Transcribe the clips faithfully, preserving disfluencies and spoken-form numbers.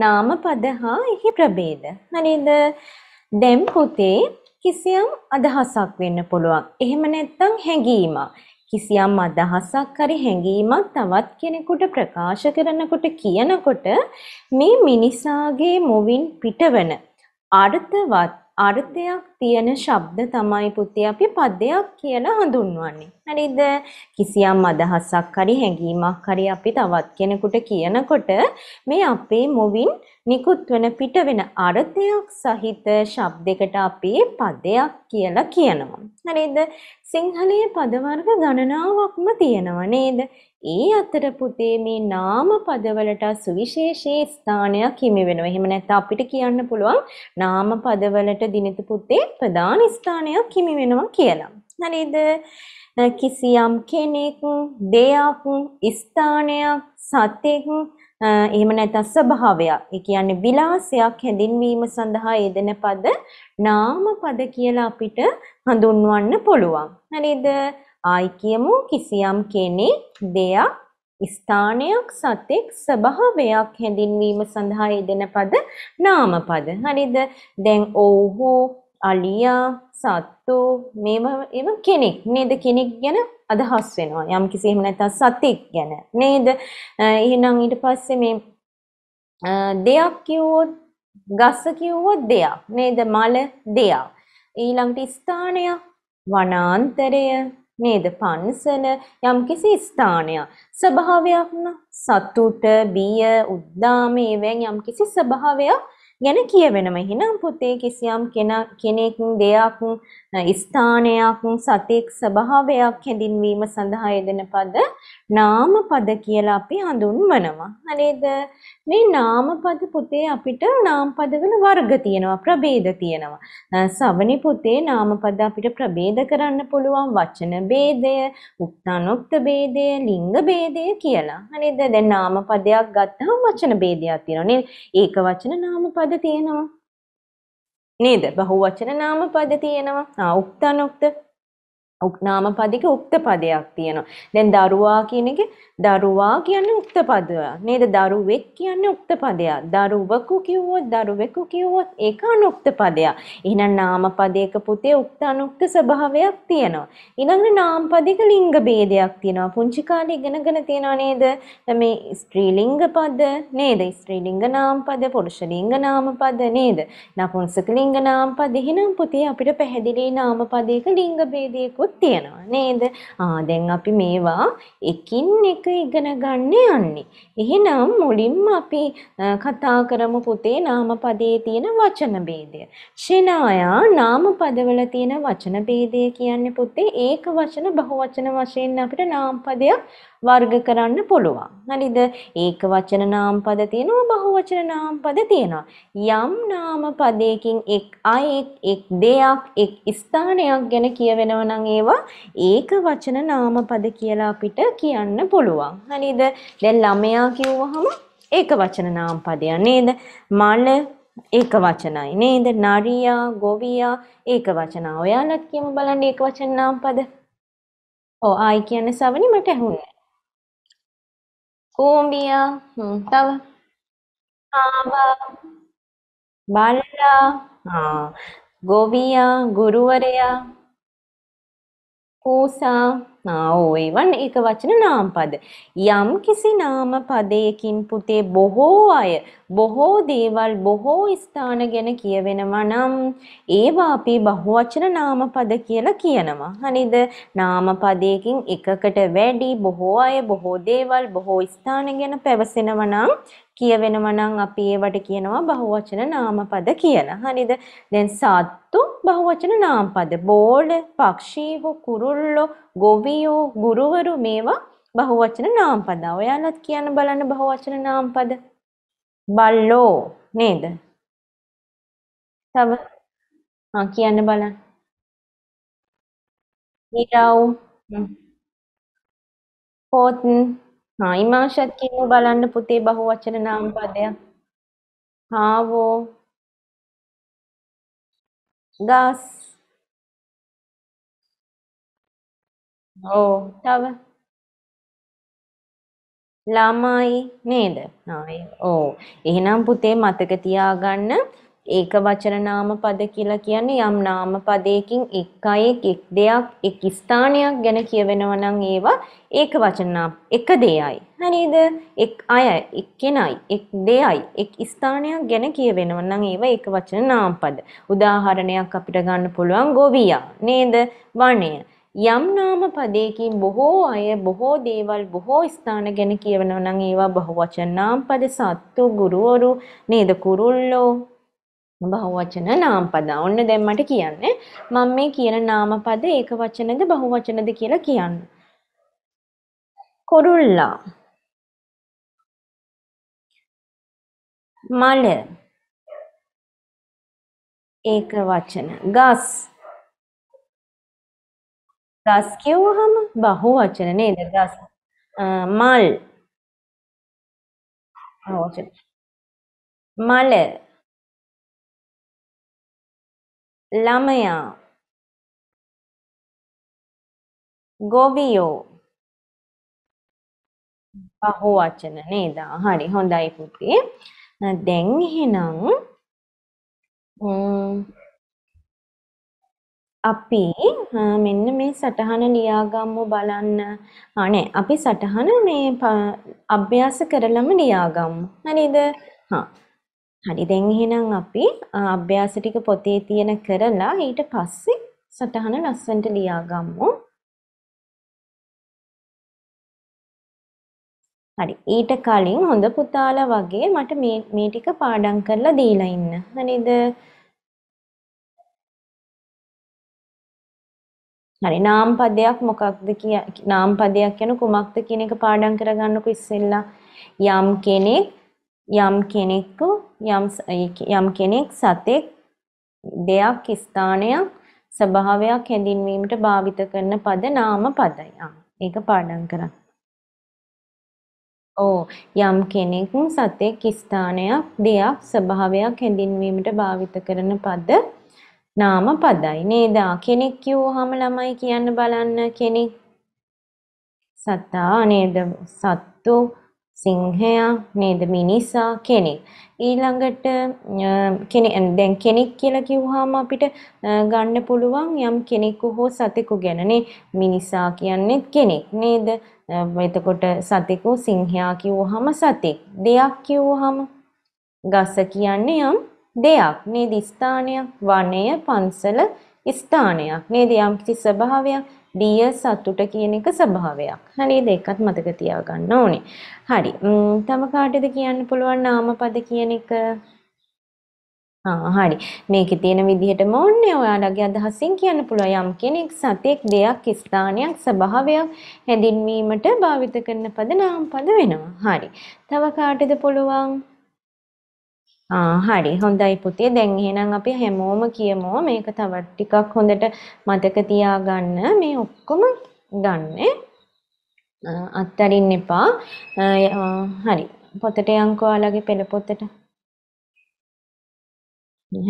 නාම පද හා එහි ප්‍රභේද. හරිද? දැන් පුතේ කිසියම් අදහසක් වෙන්න පුළුවන්. එහෙම නැත්නම් හැඟීමක්. කිසියම් අදහසක් හරි හැඟීමක් තවත් කෙනෙකුට ප්‍රකාශ කරනකොට කියනකොට මේ මිනිසාගේ මොවින් පිටවන අර්ථවත් අර්ථයක් තියෙන ශබ්ද තමයි පුතේ අපි පදයක් කියලා හඳුන්වන්නේ. හරිද? කිසියම් අදහසක් හරි හැඟීමක් හරි අපි තවත් කෙනෙකුට කියනකොට මේ අපේ මොවින් නිකුත් වෙන පිට වෙන අර්ථයක් සහිත ශබ්දයකට අපි පදයක් කියලා කියනවා. හරිද? සිංහලයේ පද වර්ග ගණනාවක්ම තියෙනවා නේද? ඒ අතර පුතේ මේ නාම පදවලට සුවිශේෂී ස්ථානයක් හිමි වෙනවා. එහෙම නැත්නම් අපිට කියන්න පුළුවන් නාම පදවලට දිනිතු පුතේ ප්‍රධාන ස්ථානයක් හිමි වෙනවා කියලා. හරිද? කිසියම් කෙනෙක්, දෙයක්, ස්ථානයක්, සතෙක්, එහෙම නැත්නම් ස්වභාවයක්. ඒ කියන්නේ විලාසයක් හැඳින්වීම සඳහා යෙදෙන පද නාම පද කියලා අපිට හඳුන්වන්න පුළුවන්. හරිද? ආයි කියමු කිසියම් කෙනෙක් දෙයක් ස්ථානයක් සතෙක් ස්වභාවයක් හැඳින්වීම සඳහා යෙදෙන පද නාම පද. හරිද? දැන් ඔව්හු අලියා සත්තු මේව එම කෙනෙක් නේද? කෙනෙක් ගැන අදහස් වෙනවා. යම් කිසි එහෙම නැත්නම් සතෙක් ගැන නේද? එහෙනම් ඊට පස්සේ මේ දෙයක් කිව්වොත් ගස කිව්වොත් දෙයක් නේද? මල දෙයක්. ඊළඟට ස්ථානය වනාන්තරය නේද? පන්සල යම්කිසි ස්ථානයක්. ස්වභාවයක් නම් සතුට, බිය, උද්දාම ඒවෙන් යම්කිසි ස්වභාවයක් ගැන කියවෙනම. එහෙනම් පුතේ කිසියම් කෙනෙක් දෙයක් ස්ථානයක් සතෙක් ස්වභාවයක් හැඳින්වීම සඳහා යෙදෙන පද නාම පද කියලා අපි හඳුන්වනවා. හරිද? මේ නාම පද පුතේ අපිට නාම පදවල වර්ග තියෙනවා, ප්‍රභේද තියෙනවා. සවනි පුතේ නාම පද අපිට ප්‍රභේද කරන්න පුළුවන් වචන ભેදය, උක්තානෝක්ත ભેදය, ලිංග ભેදය කියලා. හරිද? දැන් නාම පදයක් ගත්තහම වචන ભેදයක් තියෙනවා නේද? ඒක වචන නාම පද තියෙනවා නේද? බහුවචන නාම පද තියෙනවා. ආ උක්තානෝක්ත උක්නාම පදික උක්ත පදයක් තියෙනවා. දැන් දරුවා කියන එක දරුවා කියන්නේ උක්ත පදයක් නේද? දරුවෙක් කියන්නේ උක්ත පදයක්. දරුවකු කිව්වොත් දරුවෙකු කිව්වොත් ඒක අනුක්ත පදයක්. එහෙනම් නාම පදයක පුතේ උක්ත අනුක්ත ස්වභාවයක් තියෙනවා. ඊළඟට නාම පදයක ලිංග ભેදයක් තියෙනවා. පුංචි කාලේ ඉගෙනගෙන තියෙනවා නේද? මේ ස්ත්‍රී ලිංග පද නේද? ස්ත්‍රී ලිංග නාම පද, පුරුෂ ලිංග නාම පද නේද? නපුංසක ලිංග නාම පද. එහෙනම් පුතේ අපිට පැහැදිලි නාම පදයක ලිංග ભેදයකුත් තියෙනවා නේද? ආ දැන් අපි මේවා එකින් එක ඉගෙන ගන්න යන්නේ. එහෙනම් මුලින්ම අපි කතා කරමු පුතේ නාම පදයේ තියෙන වචන ભેදය. ශිනායා නාම පදවල තියෙන වචන ભેදය කියන්නේ පුතේ ඒක වචන බහුවචන වශයෙන් අපිට නාම පදයක් වර්ග කරන්න පුළුවන්. හරිද? ඒක වචන නාම පද තියෙනවා, බහුවචන නාම පද තියෙනවා. යම් නාම පදයකින් එක් අයෙක්, එක් දෙයක්, එක් ස්ථානයක් ගැන කියවෙනවා නම් ඒවා ඒක වචන නාම පද කියලා අපිට කියන්න පුළුවන්. හරිද? දැන් ළමයා කියවහම ඒක වචන නාම පදයක් නේද? මල ඒක වචනයි නේද? නරියා, ගොවියා ඒක වචන. ඔයාලත් කියමු බලන්න ඒක වචන නාම පද. ඔව් ආයි කියන්නේ සවනි මට ඇහුන්නේ. कोम्बिया तब आवा बालला हाँ गोविया गुरुवरया कूसा ආ ඒවන් ඒක වචන නාම පද. යම් කිසි නාම පදයකින් පුතේ බොහෝ අය, බොහෝ දේවල්, බොහෝ ස්ථාන ගැන කියවෙනවා නම් ඒවා අපි බහුවචන නාම පද කියලා කියනවා. හරිද? නාම පදයකින් එකකට වැඩි බොහෝ අය, බොහෝ දේවල්, බොහෝ ස්ථාන ගැන පැවසෙනවා නම් කියවෙනවා නම් අපි ඒවට කියනවා බහුවචන නාම පද කියලා. හරිද? දැන් සත්තු බහුවචන නාම පද. බෝල, පක්ෂීව, කුරුල්ලෝ, ගොවියෝ, ගුරුවරු මේවා බහුවචන නාම පද. ඔයාලත් කියන්න බලන්න බහුවචන නාම පද. බල්ලෝ නේද? තව ආ කියන්න බලන්න. ඊරව් පොත් හයිමාෂත් කියන්න බලන්න පුතේ බහුවචන නාම පදයක්. හාවෝ ගස්. ඔව් තව ළමයි නේද? ආයි ඕ එහෙනම් පුතේ මතක තියාගන්න ඒක වචන නාම පද කියලා කියන්නේ යම් නාම පදයකින් එකයි එක් දෙයක් එක් ස්ථානයක් ගැන කියවෙනවා නම් ඒවා ඒක වචන නාම එක දෙයයි හරිද? එක් අය එක් කෙනයි එක් දෙයයි එක් ස්ථානයක් ගැන කියවෙනවා නම් ඒවා ඒක වචන නාම පද. උදාහරණයක් අපිට ගන්න පුළුවන් ගොවියා නේද? වණය. යම් නාම පදයකින් බොහෝ අය බොහෝ දේවල් බොහෝ ස්ථාන ගැන කියවෙනවා නම් ඒවා බහුවචන නාම පද. සත්තු ගුරුවරු නේද? කුරුල්ලෝ බහුවචන නාම පද. ඔන්න දැන් මට කියන්නේ මම මේ කියන නාම පද ඒක වචනද බහුවචනද කියලා කියන්න. කුරුල්ලා මල ඒක වචන. ගස් ගස් කියවහම බහුවචන නේද? ගස්. මල් බහුවචන. මල ළමයා ගොවියෝ බහුවචන නේද? හරි හොඳයි පුතේ. දැන් එහෙනම් අපි මෙන්න මේ සටහන ලියාගමු බලන්න. ආ නෑ අපි සටහන මේ අභ්‍යාස කරලම ලියාගමු. හරිද? හා. හරි දැන් එහෙනම් අපි අභ්‍යාස ටික පොතේ තියෙන කරලා ඊට පස්සේ සටහන ලස්සනට ලියාගමු. හරි ඊට කලින් හොඳ පුතාලා වගේ මට මේ මේ ටික පාඩම් කරලා දීලා ඉන්න. හරිද? හරි නාම පදයක් මොකක්ද කිය නාම පදයක් කියන කුමක්ද කියන එක පාඩම් කරගන්නකො ඉස්සෙල්ලා. යම් කෙනෙක් යම් කෙනෙකු යම් යම් කෙනෙක් සතෙක් දෙයක් ස්ථානයක් ස්වභාවයක් හැඳින්වීමට භාවිත කරන පද නාම පදයි. ආ ඒක පාඩම් කරන්න. ඕ යම් කෙනෙක් සතෙක් ස්ථානයක් දෙයක් ස්වභාවයක් හැඳින්වීමට භාවිත කරන පද නාම පදයි නේද? කෙනෙක් කියවහම ළමයි කියන්න බලන්න. කෙනෙක් සතා නේද? සත්තු සිංහයා නේද? මිනිසා කෙනෙක්. ඊළඟට කෙනෙක් දැන් කෙනෙක් කියලා කිව්වහම අපිට ගන්න පුළුවන් යම් කෙනෙකු හෝ සතෙකු ගැනනේ. මිනිසා කියන්නේ කෙනෙක් නේද? එතකොට සතෙකු සිංහයා කිව්වහම සතෙක්. දෙයක් කිව්වහම ගස කියන්නේ යම් දෙයක් නේද? ස්ථානයක්. වනය පන්සල ස්ථානයක් නේද? යම්කිසි ස්වභාවයක්. දිය සතුට කියන එක ස්වභාවයක්. හරිද? ඒකත් මතක තියාගන්න ඕනේ. හරි. තව කාටද කියන්න පුළුවන් නාම පද කියන එක? ආ හරි. මේකේ තියෙන විදිහටම ඕනේ. ඔයාලගේ අදහසින් කියන්න පුළුවන්. යම් කෙනෙක් සතෙක් දෙයක් ස්ථානයක් ස්වභාවයක් හැඳින්වීමට භාවිත කරන පද නාම පද වෙනවා. හරි. තව කාටද පුළුවන්? ආ හරි හොඳයි පුතේ. දැන් එහෙනම් අපි හැමෝම කියමු මේක තව ටිකක් හොඳට මතක තියාගන්න. මේ ඔක්කොම ගන්නෙ අත්තරින් එපා. හරි පොතට යන්කෝ ඔයාලගේ පෙළ පොතට.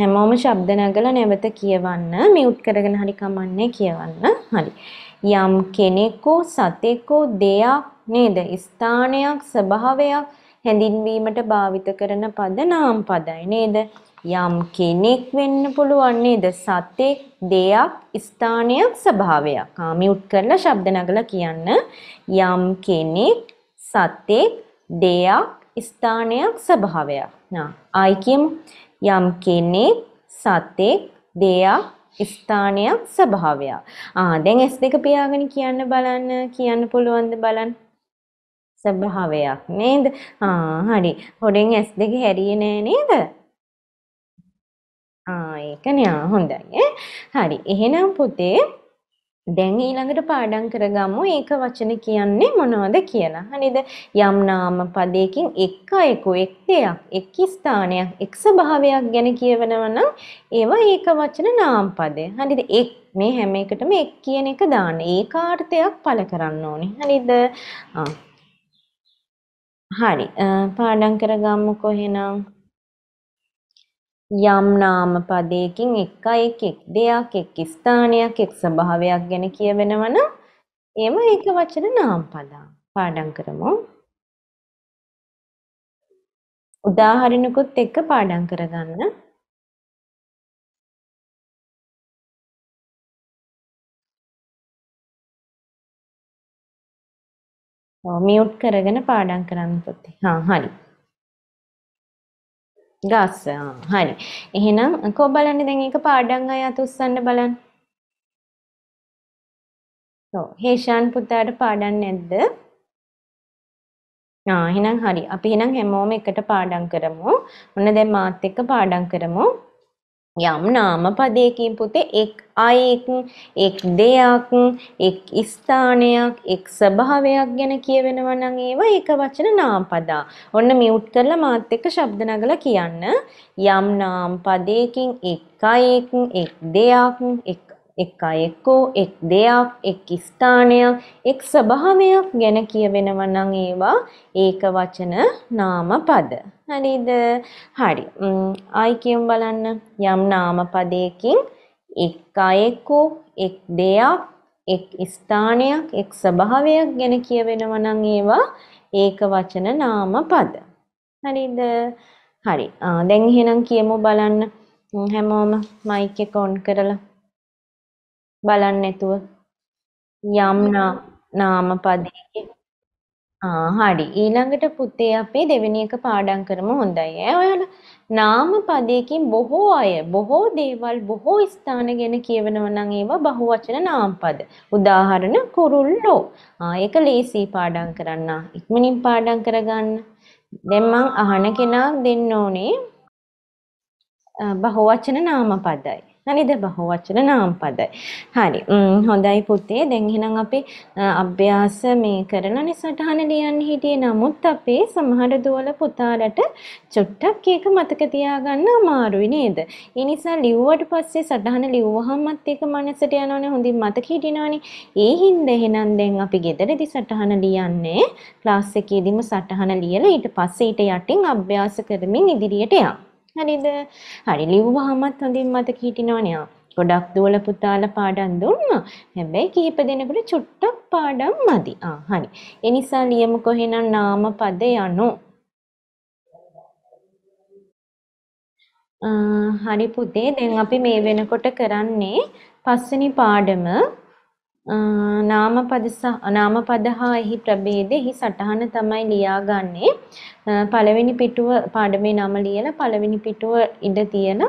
හැමෝම ශබ්ද නැගලා නැවත කියවන්න. මියුට් කරගෙන හරි කමන්නේ කියවන්න. හරි. යම් කෙනෙකු සතෙකු දෙයක් නේද? ස්ථානයක් ස්වභාවයක් හැඳින්වීමට භාවිත කරන පද නාම පදයි නේද? යම් කෙනෙක් වෙන්න පුළුවන් නේද? සතෙක් දෙයක් ස්ථානයක් ස්වභාවයක්. ආ මියුට් කරලා ශබ්ද නගලා කියන්න. යම් කෙනෙක් සතෙක් දෙයක් ස්ථානයක් ස්වභාවයක්. නා ආයි කියමු. යම් කෙනෙක් සතෙක් දෙයක් ස්ථානයක් ස්වභාවයක්. ආ දැන් S දෙක පියාගෙන කියන්න බලන්න. කියන්න පුළුවන්ද බලන්න. ස්වභාවයක් නේද? ආ හරි. හොඩෙන් S දෙක හැරියේ නෑ නේද? ආ ඒක නෑ. හොඳයි. හරි. එහෙනම් පුතේ දැන් ඊළඟට පාඩම් කරගමු ඒක වචන කියන්නේ මොනවද කියලා. හරිද? යම් නාම පදයකින් එක් අයකු එක් දෙයක් එක් ස්ථානයක් එක් ස්වභාවයක් ගැන කියවනවා නම් ඒවා ඒක වචන නාම පදේ. හරිද? එක් මේ හැම එකටම එක් කියන එක දාන්න. ඒකාර්ථයක් පළ කරන්න ඕනේ. හරිද? ආ හරි පාඩම් කරගමුකෝ එහෙනම්. යම් නාම පදයකින් එක එක් එක් දෙයක් එක් ස්ථානයක් එක් ස්වභාවයක් ගැන කියවෙනවනම් ඒම ඒක වචන නාම පද. පාඩම් කරමු. උදාහරණකුත් එක්ක පාඩම් කරගන්න. මියුට් කරගෙන පාඩම් කරන්න පුතේ. හා හරි. ගස් හරි. එහෙනම් කො බලන්න දැන් ඒක පාඩම් අය අත උස්සන්න බලන්න. ඔව් හේෂාන් පුතාට පාඩම් නැද්ද? ආ එහෙනම් හරි. අපි එහෙනම් හැමෝම එකට පාඩම් කරමු. ඔන්න දැන් මාත් එක්ක පාඩම් කරමු. යම් නාම පදයකින් පුතේ එක් අයෙක්, එක් දෙයක්, එක් ස්ථානයක්, එක් ස්වභාවයක් ගැන කියවෙනවා නම් ඒවා ඒක වචන නාම පද. ඔන්න මියුට් කරලා මාත් එක්ක ශබ්ද නගලා කියන්න. යම් නාම පදයකින් එක් අයෙක්, එක් දෙයක්, එක් එක් අයෙකෝ, එක් දෙයක්, එක් ස්ථානයක්, එක් ස්වභාවයක් ගැන කියවෙනවා නම් ඒවා ඒක වචන නාම පද. හරිද? හරි. ආයි කියමු බලන්න. යම් නාම පදයකින් එක් අයෙකෝ, එක් දෙයක්, එක් ස්ථානයක්, එක් ස්වභාවයක් ගැන කියවෙනවා නම් ඒවා ඒක වචන නාම පද. හරිද? හරි. දැන් එහෙනම් කියමු බලන්න. හැමෝම මයික් එක ඔන් කරලා බලන්න නැතුව යම් නාම පදයකින්. ආ හරි. ඊළඟට පුතේ අපි දෙවෙනි එක පාඩම් කරමු. හොඳයි ඈ ඔයාලා. නාම පදයකින් බොහෝ අය, බොහෝ දේවල්, බොහෝ ස්ථාන ගැන කියවෙනවා නම් ඒවා බහුවචන නාම පද. උදාහරණ කුරුල්ලෝ. ආ ඒක ලේසි පාඩම් කරන්න. ඉක්මනින් පාඩම් කරගන්න. දැන් මං අහන කෙනා දෙන්න ඕනේ බහුවචන නාම පදයි. හරිද? බහුවචන නාම පදයි. හරි. හොඳයි පුතේ. දැන් එහෙනම් අපි අභ්‍යාස මේ කරනනේ සටහන ලියන්න හිටියේ. නමුත් අපේ සමහර දුවල පුතාලට චුට්ටක් ඒක මතක තියාගන්න අමාරුයි නේද? ඒ නිසා ලිව්වට පස්සේ සටහන ලිව්වහමත් ඒක මනසට යනවනේ, හොඳින් මතක හිටිනවනේ. ඒ හින්දා එහෙනම් දැන් අපි ගෙදරදී සටහන ලියන්නේ, ක්ලාස් එකේදීම සටහන ලියලා ඊට පස්සේ ඊට යටින් අභ්‍යාස කරමින් ඉදිරියට යන්න. හරිද? හරි. ලිව්වහමත් හොඳින් මතක හිටිනවනේ. ගොඩක් දුවල පුතාලා පාඩම් දුන්නා. හැබැයි කීප දෙනෙකුට චුට්ටක් පාඩම් මදි. ආ හරි. ඒ නිසා ලියමු කොහේනම් නාම පද යනු. හරි පුතේ. දැන් අපි මේ වෙනකොට කරන්නේ පස්වෙනි පාඩම නාම පද සහ නාම පද හා එහි ප්‍රභේදෙහි සටහන තමයි ලියාගන්නේ. පළවෙනි පිටුව පාඩමේ නම ලියලා පළවෙනි පිටුව ඉඳ තියන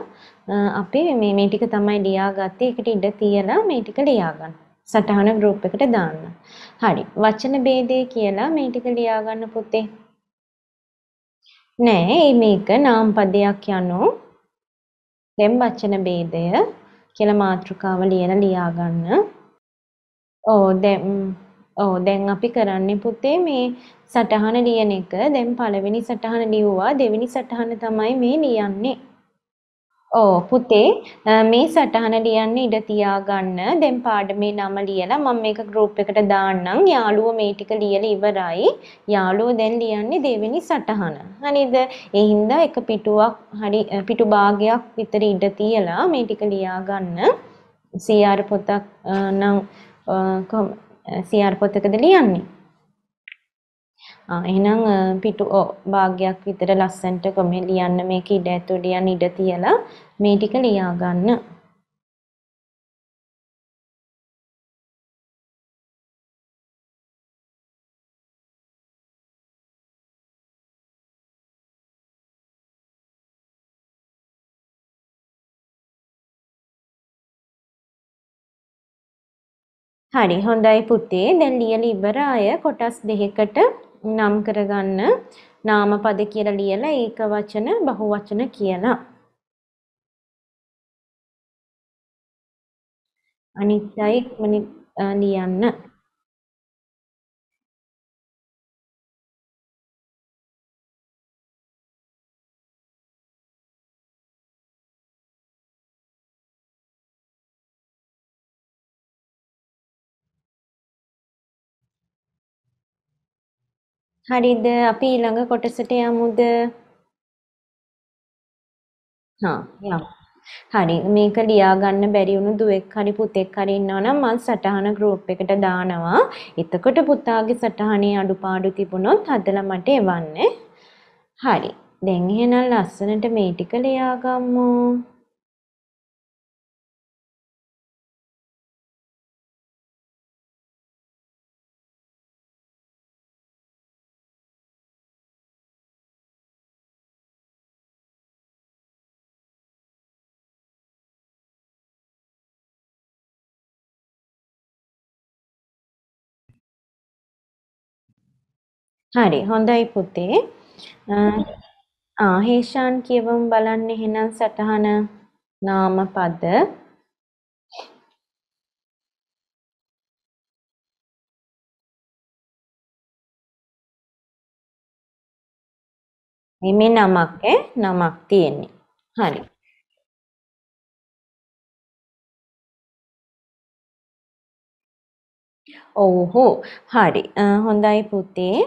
අපි මේ මේ ටික තමයි ලියාගත්තේ. ඒකට ඉඳ තියලා මේ ටික ලියාගන්න. සටහන group එකට දාන්න. හරි. වචන ભેදේ කියලා මේ ටික ලියාගන්න පුතේ. නෑ, මේක නාම පදයක් යනෝ. දැන් වචන ભેදය කියලා මාතෘකාව ලියලා ලියාගන්න. ඕ දැන් ඕ දැන් අපි කරන්නේ පුතේ මේ සටහන ලියන එක. දැන් පළවෙනි සටහන ලියුවා. දෙවෙනි සටහන තමයි මේ ලියන්නේ. ඕ පුතේ මේ සටහන ලියන්න ඉඩ තියාගන්න. දැන් පාඩමේ නම ලියලා මම මේක group එකට දාන්නම්. යාළුවෝ මේ ටික ලියලා ඉවරයි. යාළුවෝ දැන් ලියන්නේ දෙවෙනි සටහන. හරිද? ඒ හින්දා එක පිටුවක් හරි පිටු භාගයක් විතර ඉඩ තියලා මේ ටික ලියාගන්න. සී ආර් පොතක් නම් සී ආර් පොතකද ලියන්නේ? ආ එහෙනම් පිටු භාගයක් විතර ලස්සන්ට කොහොම ලියන්න, මේක ඉඩ ඇතුව ලියන්න ඉඩ තියලා මේ ටික ලියා ගන්න. හරි. හොඳයි පුතේ. දැන් ලියලා ඉවර අය කොටස් දෙකකට නම් කරගන්න. නාම පද කියලා ලියලා ඒක වචන බහු වචන කියලා. අනිත්‍යයි මනිත් ලියන්න. හරිද? අපි ඊළඟ කොටසට යමුද? හා යමු. හරි. මේක ලියා ගන්න බැරි වුණු දුවෙක් හරි පුතෙක් හරි ඉන්නවා නම් මම සටහන group එකට දානවා. එතකොට පුතාගේ සටහනේ අඩුපාඩු තිබුණොත් හදලා මට එවන්න. හරි. දැන් එහෙනම් ලස්සනට මේ ටික ලියාගමු. හරි හොඳයි පුතේ. ආ හේෂාන් කියවමු බලන්න එහෙනම් සටහන. නාම පද මේ නමක් ඈ නමක් තියෙන්නේ. හරි. ओहो हरि හොඳයි පුතේ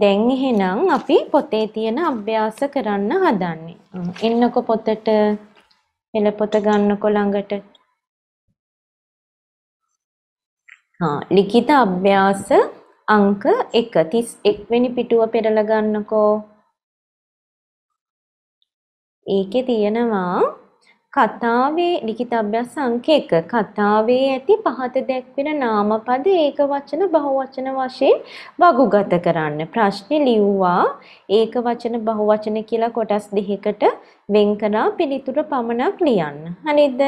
දැන් එහෙනම් අපි පොතේ තියෙන අභ්‍යාස කරන්න හදන්නේ. එන්නකො පොතට පෙළ පොත ගන්නකො ළඟට. ආ ලිඛිත අභ්‍යාස අංක එක තිස් එක් වෙනි පිටුව පෙරලා ගන්නකො. ඒකේ තියෙනවා कथावे लिखित अभ्यास अंके कथावे अति पहात दक्विन नाम पद एक वचन बहुवचन वशे बहुगत करान प्रश्न लियुवा एक वचन बहुवचन किला कोटस दिहेकट वेंकना पिलितुर पमनक लियान अनेद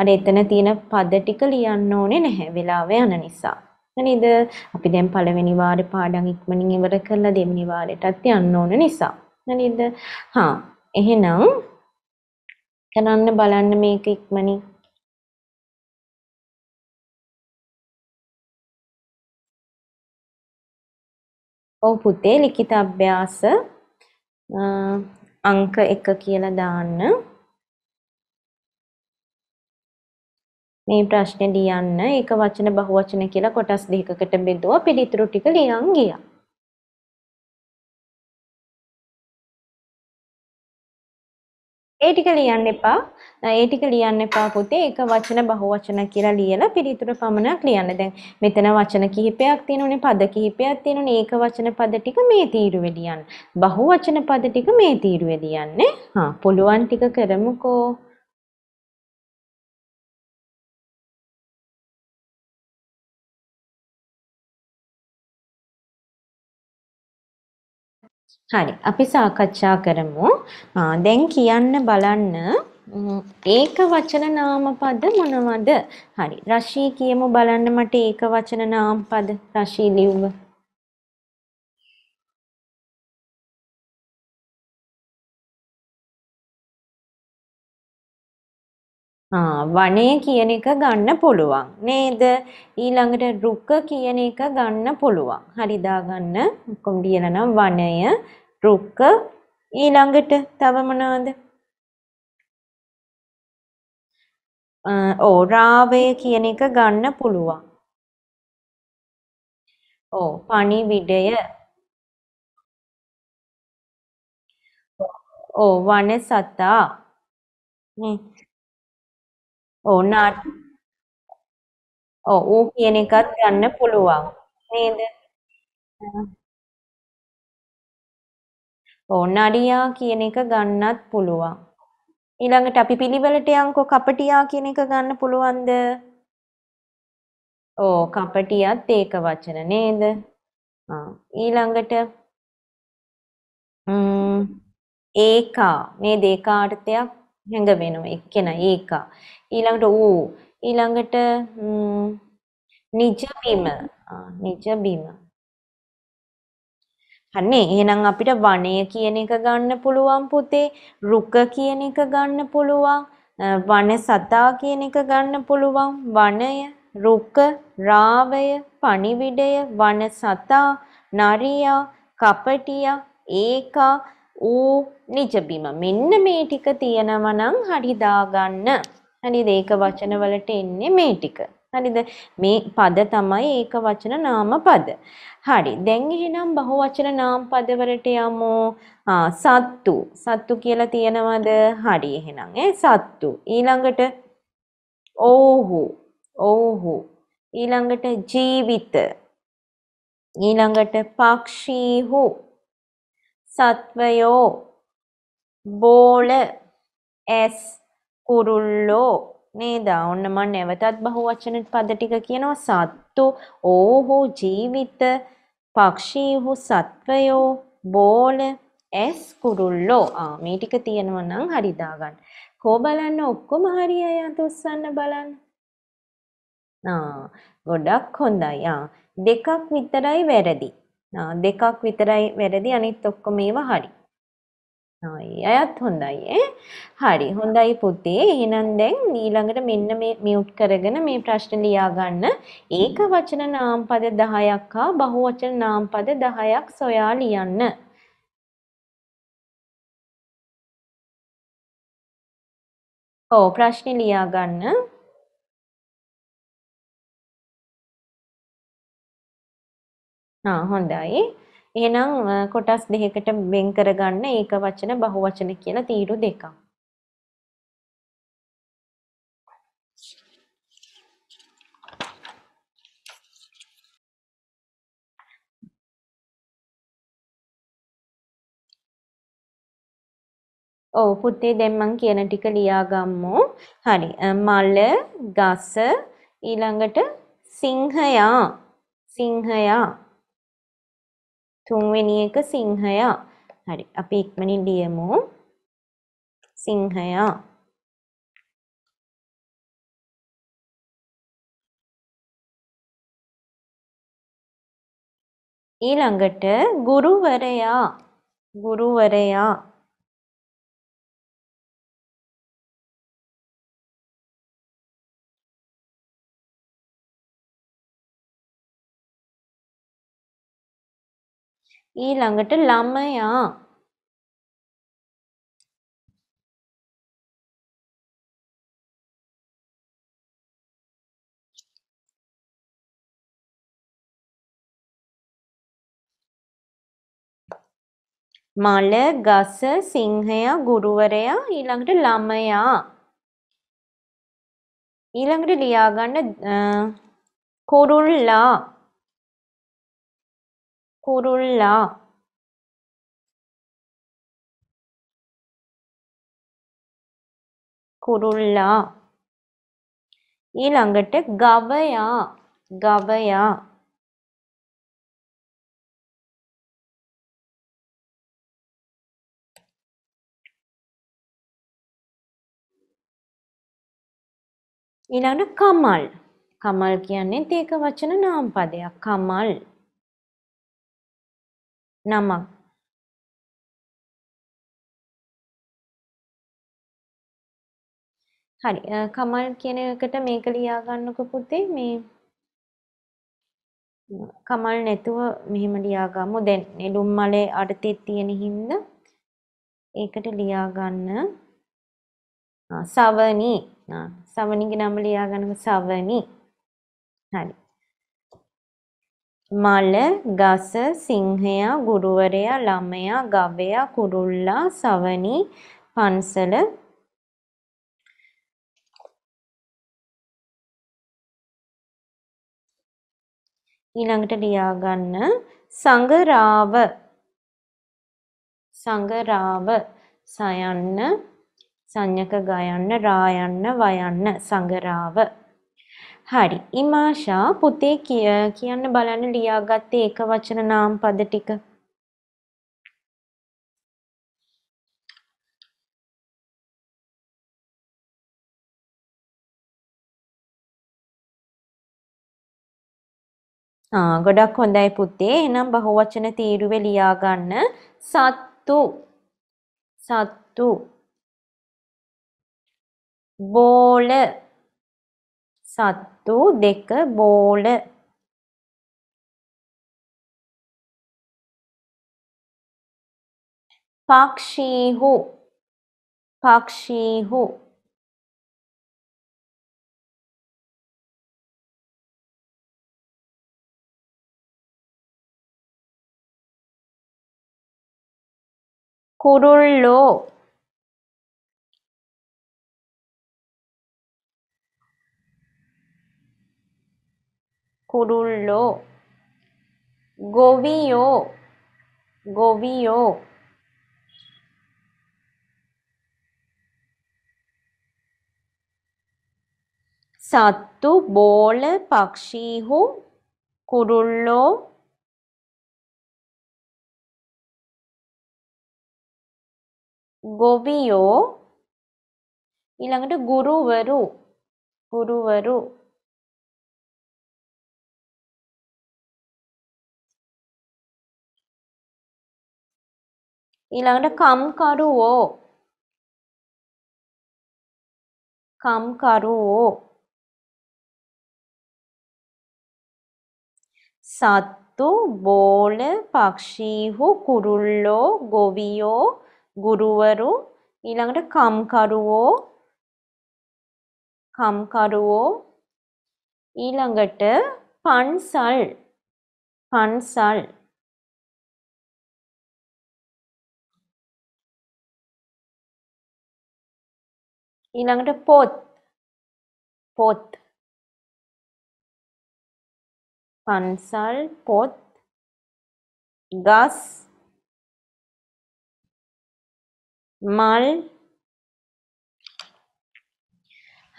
अनेतन तीन पद टिक लियान ओने नह वेलावे अननिसा अनेद අපි දැන් පළවෙනි වාරේ පාඩම් ඉක්මනින් ඉවර කරලා දෙවෙනි වාරේටත් යන්න ඕන නිසා අනේද හා එහෙනම් කරන්න බලන්න මේක ඉක්මනින්. ඔව් පුතේ ලිඛිත අභ්‍යාස අංක එක කියලා දාන්න. මේ ප්‍රශ්නේ ලියන්න ඒක වචන බහුවචන කියලා කොටස් දෙකකට බෙදුවා පිළිතුරු ටික ලියන් ගියා. ඒ ටික ලියන්න එපා. ඒ ටික ලියන්න එපා පුතේ. ඒක වචන බහුවචන කියලා ලියලා පිළිතුරු පමණක් ලියන්න. දැන් මෙතන වචන කිහිපයක් තියෙනෝනේ. පද කිහිපයක් තියෙනෝනේ. ඒක වචන පද ටික මේ තීරුවේ ලියන්න. බහුවචන පද ටික මේ තීරුවේ ලියන්නේ. හා පුළුවන් ටික කරමුකෝ. හරි අපි සාකච්ඡා කරමු. දැන් කියන්න බලන්න ඒක වචන නාම පද මොනවද? හරි රශී කියමු බලන්න මට ඒක වචන නාම පද රශී ලිව්ව. ආ වනය කියන එක ගන්න පුළුවන් නේද? ඊළඟට රුක කියන එක ගන්න පුළුවන්. හරි දාගන්න ඔක්කොම ලියලා නම් වනය රුක ඊළඟට තව මොනවද? ඕ රාවය කියන එක ගන්න පුළුවන්. ඕ පණිවිඩය. ඕ වන සතා. ඕ නාට ඕ ඌ කියන එකත් ගන්න පුළුවන් නේද? ඕ නඩියා කියන එක ගන්නත් පුළුවන්. ඊළඟට අපි පිළිවෙලට යන්කෝ කපටියා කියන එක ගන්න පුළුවන්ද? ඕ කපටියත් ඒක වචන නේද? ආ ඊළඟට ම්ම් ඒකා මේ දෙකා අර්ථයක් හැඟ වෙනවා එක්කෙනා ඒකා. ඊළඟට ඌ ඊළඟට නිජ බිම නිජ බිම. අනේ එහෙනම් අපිට වනය කියන එක ගන්න පුළුවන් පුතේ. රුක කියන එක ගන්න පුළුවන්. වන සතා කියන එක ගන්න පුළුවන්. වනය රුක රාවය පණිවිඩය වන සතා නරියා කපටියා ඒකා ඌ නිජ බිම. මෙන්න මේ ටික තියෙනවා නම් හරි දාගන්න. හරිද? ඒක වචන වලට එන්නේ මේ ටික. හරිද? මේ පද තමයි ඒක වචන නාම පද. හරි. දැන් එහෙනම් බහුවචන නාම පද වලට යමු. ආ සත්තු. සත්තු කියලා තියෙනවද? හරි එහෙනම් ඈ සත්තු. ඊළඟට ඕහු. ඕහු. ඊළඟට ජීවිත. ඊළඟට පක්ෂීහු. සත්වයෝ බෝල ඇස් කුරුල්ලෝ නේද? ඔන්න මම නැවතත් බහුවචන පද ටික කියනවා. සත්තු ඕහු ජීවිත පක්ෂීහු සත්වයෝ බෝල ඇස් කුරුල්ලෝ. ආ මේ ටික තියෙනවා නම් හරි දාගන්න. කෝ බලන්න ඔක්කොම හරි අය අතොස්සන්න බලන්න. ආ ගොඩක් හොඳයි. ආ දෙකක් විතරයි වැරදි. ආ දෙකක් විතරයි වැරදි අනිත් ඔක්කොම ඒවා හරි. අයත් හොඳයි ඈ. හරි හොඳයි පුතේ. එහෙනම් දැන් ඊළඟට මෙන්න මේ මියුට් කරගෙන මේ ප්‍රශ්න ලියා ගන්න. ඒක වචන නාම පද දහයක් හා බහුවචන නාම පද දහයක් සොයා ලියන්න. ඔව් ප්‍රශ්න ලියා ගන්න. ආ හොඳයි. එහෙනම් කොටස් දෙකකට වෙන් කරගන්න ඒක වචන බහුවචන කියලා තීරු දෙකක්. ඔව් පුතේ දැන් මම කියන ටික ලියාගම්මු. හරි. මල ගස ඊළඟට සිංහයා සිංහයා තුන්වෙනි එක සිංහයා. හරි අපි ඉක්මනින් ලියමු. සිංහයා. ඊළඟට ගුරුවරයා ගුරුවරයා. ඊළඟට ළමයා. මල ගස සිංහයා ගුරුවරයා ඊළඟට ළමයා. ඊළඟට ලියා ගන්න කුරුල්ලා කුරුල්ලා. කුරුල්ලා. ඊළඟට ගවයා ගවයා. ඊළඟට කමල්. කමල් කියන්නේ ඒක වචන නාම පදයක්. කමල් නම. හරි කමල් කියන එකට මේක ලියා ගන්නකො පුතේ. මේ කමල් නැතුව මෙහෙම ලියා ගමු. දැන් නෙළුම් මලේ අර්ථය තියෙන හින්දා ඒකට ලියා ගන්න. සවනි. සවනිගේ නම ලියා ගන්නකො සවනි. හරි. මල ගස සිංහයා ගුරුවරයා ළමයා ගවයා කුරුල්ලා සවනි පන්සල. ඊළඟට ලියා ගන්න සංගරාව සංගරාව. සයන්න සංයක ගයන්න රායන්න වයන්න සංගරාව. හරි ඉමාෂා පුතේ කියන්න බලන්න ලියාගත්තේ ඒක වචන නාම පද ටික. ආ ගොඩක් හොඳයි පුතේ. එහෙනම් බහුවචන තීරුවේ ලියා ගන්න. සත්තු සත්තු. බෝල සත්තු දෙක බෝල. පක්ෂීහු පක්ෂීහු. කුරුල්ලෝ. කුරුල්ලෝ. ගොවියෝ ගොවියෝ. सत्तु बोल पक्षीहु कुरुल्लो गोबियो इलांगटे गुरुवरु गुरुवरु इलांगटे कम्करुवो कम्करुवो सत्तु बोल पक्षीहु कुरुल्लो गोवियो गुरुवरु ඊළඟට කම්කරුවෝ කම්කරුවෝ ඊළඟට පන්සල් පන්සල් ඊළඟට පොත් පොත් පන්සල් පොත් ගස් මල්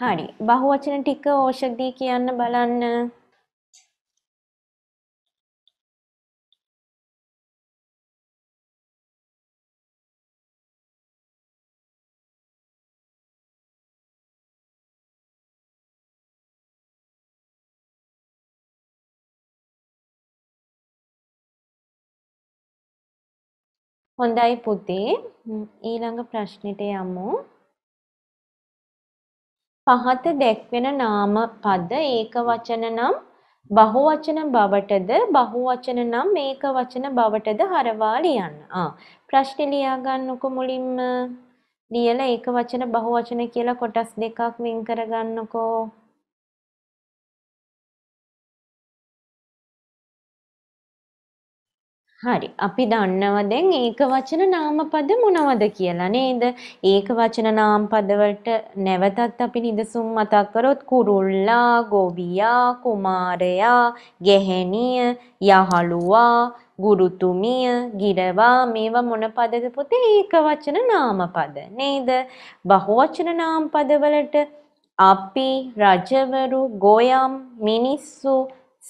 හරි බහුවචන ටික ඕෂදී කියන්න බලන්න හොඳයි පුතේ ඊළඟ ප්‍රශ්නෙට යමු පහත දැක්වෙන නාම පද ඒක වචන නම් බහු වචන බවටද බහු වචන නම් ඒක වචන බවටද හරවා ලියන්න. ආ ප්‍රශ්නේ ලියා ගන්නකො මුලින්ම ලියලා ඒක වචන බහු වචන කියලා කොටස් දෙකක් වෙන් කර ගන්නකො. හරි අපි දන්නවා දැන් ඒකවචන නාමපද මොනවද කියලා නේද ඒකවචන නාමපද වලට නැවතත් අපි නිදසුන් මතක් කරොත් කුරුල්ලා ගෝවියා කුමාරයා ගැහැණිය යහළුවා ගුරුතුමිය ගිරවා මේවා මොන පදද පුතේ ඒකවචන නාමපද නේද බහුවචන නාමපද වලට අපි රජවරු ගෝයම් මිනිස්සු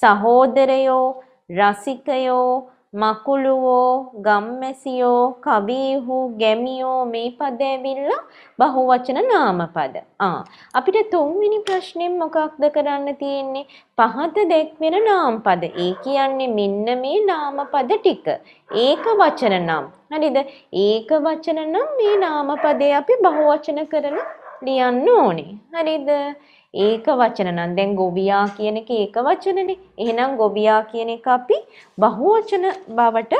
සහෝදරයෝ රසිකයෝ මකුළුවෝ ගම්මැසියෝ කවිහු ගැමියෝ මේ පද ඇවිල්ලා බහුවචන නාමපද. ආ අපිට තුන්වෙනි ප්‍රශ්නේ මොකක්ද කරන්න තියෙන්නේ? පහත දැක්වෙන නාමපද. ඒ කියන්නේ මෙන්න මේ නාමපද ටික. ඒක වචන නම්. හරිද? ඒක වචන නම් මේ නාමපදේ අපි බහුවචන කරලා ලියන්න ඕනේ. හරිද? ඒක වචන නම් දැන් ගොවියා කියන එක ඒක වචනනේ. එහෙනම් ගොවියා කියන එක අපි බහුවචන බවට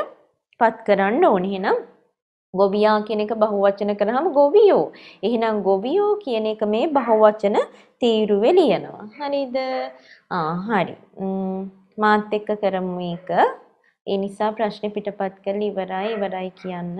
පත් කරන්න ඕනේ. එහෙනම් ගොවියා කියන එක බහුවචන කරාම ගොවියෝ. එහෙනම් ගොවියෝ කියන එක මේ බහුවචන තීරුවේ ලියනවා. හරිද? ආ හරි. මාත් එක්ක කරමු මේක. ඒ නිසා ප්‍රශ්නේ පිටපත් කරලා ඉවරයි ඉවරයි කියන්න.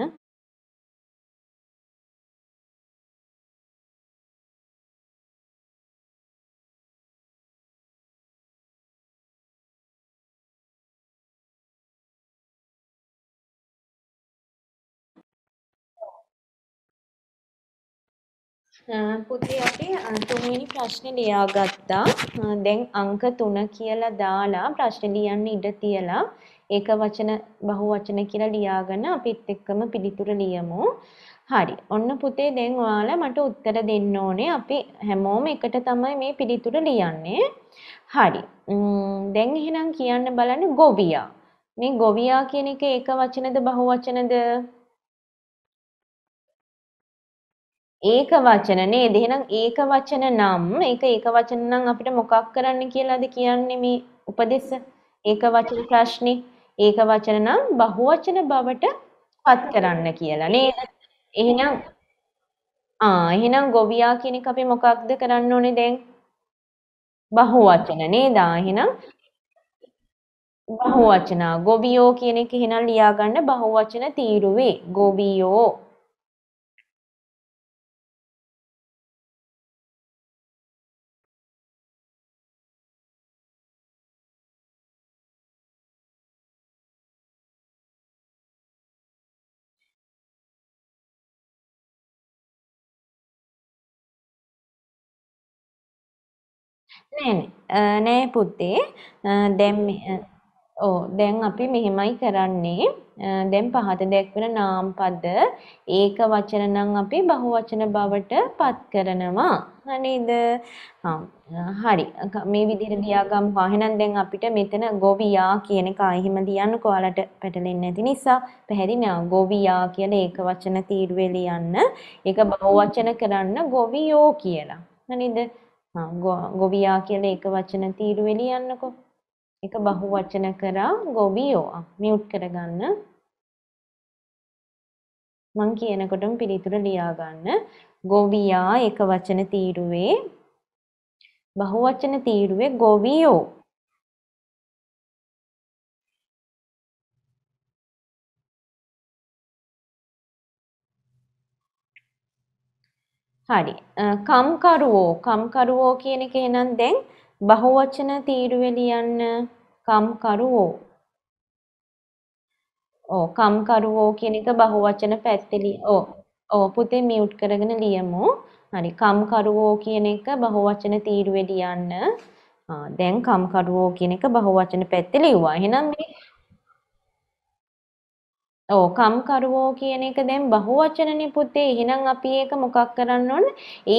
පුතේ අපි තුන්වෙනි ප්‍රශ්නේ ලියාගත්තා. දැන් අංක තුන කියලා දාලා ප්‍රශ්න ලියන්න ඉඩ තියලා ඒක වචන බහුවචන කියලා ලියාගෙන අපිත් එක්කම පිළිතුර ලියමු. හරි. ඔන්න පුතේ දැන් ඔයාලා මට උත්තර දෙන්න ඕනේ. අපි හැමෝම එකට තමයි මේ පිළිතුර ලියන්නේ. හරි. දැන් එහෙනම් කියන්න බලන්න ගොවියා. මේ ගොවියා කියන එක ඒක වචනද බහුවචනද? ඒක වචන නේද එහෙනම් ඒක වචන නම් ඒක ඒක වචන නම් අපිට මොකක් කරන්න කියලාද කියන්නේ මේ උපදේශ ඒක වචන ප්‍රශ්නේ ඒක වචන නම් බහුවචන බවට පත් කරන්න කියලා නේද එහෙනම් ආ එහෙනම් ගොවියා කියන එක අපි මොකක්ද කරන්න ඕනේ දැන් බහුවචන නේද එහෙනම් බහුවචන ගොවියෝ කියන එක එහෙනම් ලියා ගන්න බහුවචන තීරුවේ ගොවියෝ නෑ නෑ පුතේ. දැන් ඕ දැන් අපි මෙහෙමයි කරන්නේ. දැන් පහත දැක්වෙන නාම පද ඒක වචන නම් අපි බහුවචන බවට පත් කරනවා. හරිද? හා හරි. මේ විදිහට ලියාගමු. එහෙනම් දැන් අපිට මෙතන ගොවියා කියන එක එහෙම ලියන්න කොහලට පැටලෙන්නේ නැති නිසා පැහැදිලිව ගොවියා කියලා ඒක වචන තීරුවේ ලියන්න. ඒක බහුවචන කරන්න ගොවියෝ කියලා. හරිද? හා ගොවියා කියලා ඒක වචන තීරුවේ ලියන්නකො. एक बहुवचन करा गोबियो म्यूट कर गाना मंकी ऐना कोटम पीड़ितुर लिया गाना गोबिया एक वचन तीरुवे बहुवचन तीरुवे गोबियो हरी काम करुओ काम करुओ की ऐने के नाम दें बहुवचन तीरुवे लियन्न कम करुवो ओ कम करुवो කියන එක बहुवचन පැත්තෙලි ओ ओ පුතේ මියුට් කරගෙන ලියමු. හරි කම් කරුවෝ කියන එක බහුවචන තීරුවේ ලියන්න. ආ දැන් කම් කරුවෝ කියන එක බහුවචන පැත්තෙ ලිව්වා. එහෙනම් මේ ඕ කම් කරුවෝ කියන එක දැන් බහුවචනනේ පුතේ. එහෙනම් අපි ඒක මොකක් කරන්න ඕන?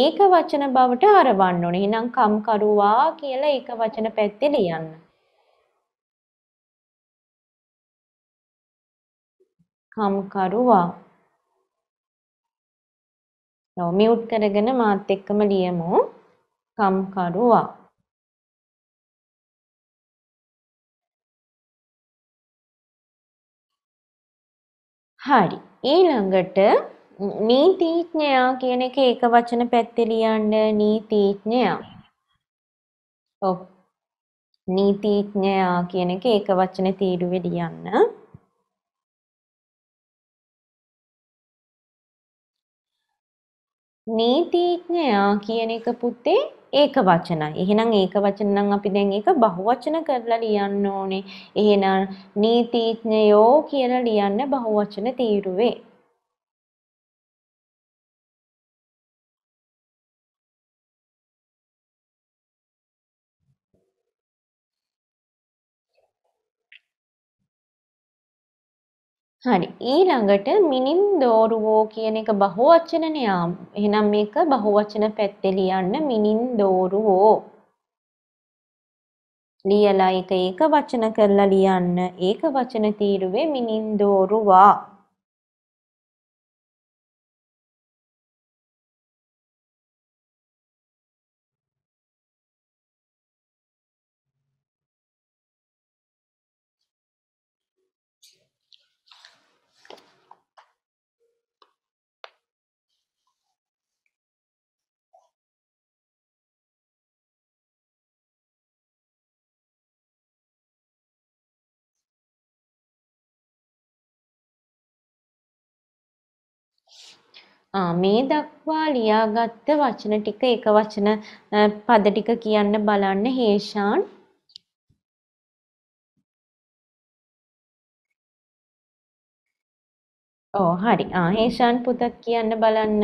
ඒක වචන බවට හරවන්න ඕන. එහෙනම් කම් කරුවා කියලා ඒක වචන පැත්තේ ලියන්න. කම් කරුවා. නෝ මියුට් කරගෙන මාත් එක්කම ලියමු. කම් කරුවා. හරි ඊළඟට නීතිඥයා කියන එක ඒක වචන පැත්තේ ලියන්න. නීතිඥයා ඔව් නීතිඥයා කියන එක ඒක වචන තීරුවේ ලියන්න. නීතිඥයා කියන එක පුතේ ඒක වචනයි. එහෙනම් ඒක වචන නම් අපි දැන් ඒක බහුවචන කරලා ලියන්න ඕනේ. එහෙනම් නීතිඥයෝ කියලා ලියන්න බහුවචන තීරුවේ. හරි ඊළඟට මිනිම් දෝරුවෝ කියන එක බහුවචනනේ. එහෙනම් මේක බහුවචන පැත්තේ ලියන්න මිනිම් දෝරුවෝ. ලියලා එක එක වචන කරලා ලියන්න. ඒක වචන තීරුවේ මිනිම් දෝරුවා. මේ දක්වා ලියාගත්ත වචන ටික එක වචන පද ටික කියන්න බලන්න හේෂාන්. ඔව් හරි. ආ හේෂාන් පුතත් කියන්න බලන්න.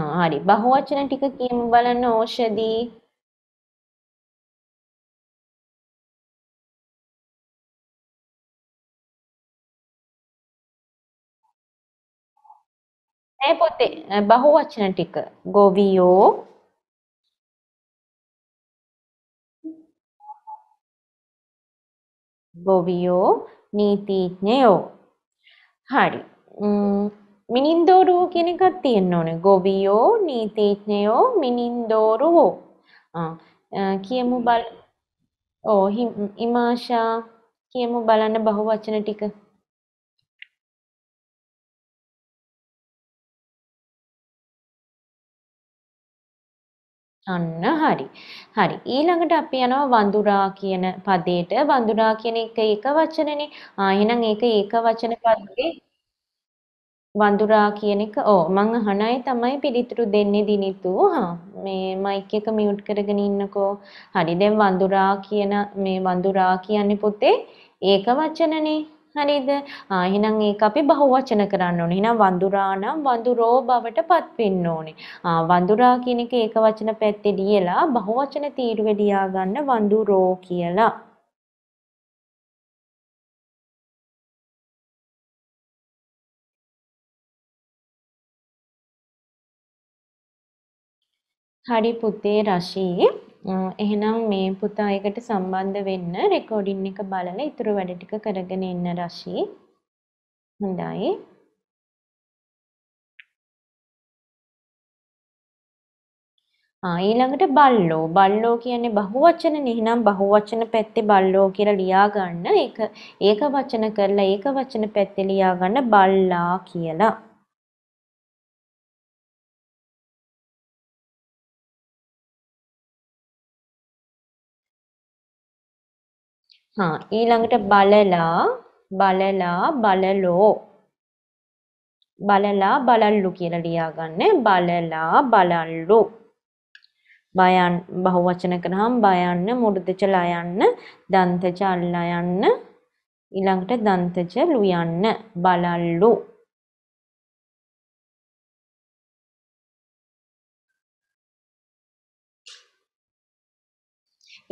ආ හරි බහුවචන ටික කියමු බලන්න. ඖෂධි නෑ පොතේ බහුවචන ටික ගොවියෝ ගොවියෝ නීතිඥයෝ. හරි මිනින්දෝරුව කියන එකක් තියෙන්න ඕනේ. ගොවියෝ නීතිඥයෝ මිනින්දෝරුවෝ. කියමු බල. ඕ ඉමාෂා කියමු බලන්න බහුවචන ටික. අන්න හරි. හරි ඊළඟට අපි යනවා වඳුරා කියන පදයට. වඳුරා කියන එක ඒක වචනනේ. ආ එහෙනම් ඒක ඒක වචන පදේ වඳුරා කියන එක. ඕ මං අහන අය තමයි පිළිතුරු දෙන්නේ දිනිතු. හා මේ මයික් එක මියුට් කරගෙන ඉන්නකෝ. හරි දැන් වඳුරා කියන මේ වඳුරා කියන්නේ පොතේ ඒක වචනනේ. හරිද? ආ එහෙනම් ඒක අපි බහුවචන කරන්න ඕනේ. එහෙනම් වඳුරා නම් වඳුරෝ බවට පත් වෙන්න ඕනේ. ආ වඳුරා කියන එක ඒක වචන පැත්තේ දියලා බහුවචන තීරුවේ දියා ගන්න වඳුරෝ කියලා. හරි පුතේ රශී. එහෙනම් මේ පුතා එකට සම්බන්ධ වෙන්න රෙකෝඩින් එක බලලා ඉතුරු වැඩ ටික කරගෙන ඉන්න රශී. හොඳයි. ආ ඊළඟට බල්ලෝ. බල්ලෝ කියන්නේ බහුවචනනේ. එහෙනම් බහුවචන පැත්තේ බල්ලෝ කියලා ලියා ගන්න. ඒක ඒක වචන කරලා ඒක වචන පැත්තේ ලියා ගන්න බල්ලා කියලා. हाँ ඊළඟට බලලා බලලා බලලෝ බලලා බලල්ලු කියලා ලියා ගන්න. බලලා බලල්ලු. බයන් බහුවචන කරාම බයන්න, මුර්ධජ ලයන්න, දන්තජ අල්ලා යන්න, ඊළඟට දන්තජ ලු යන්න. බලල්ලු.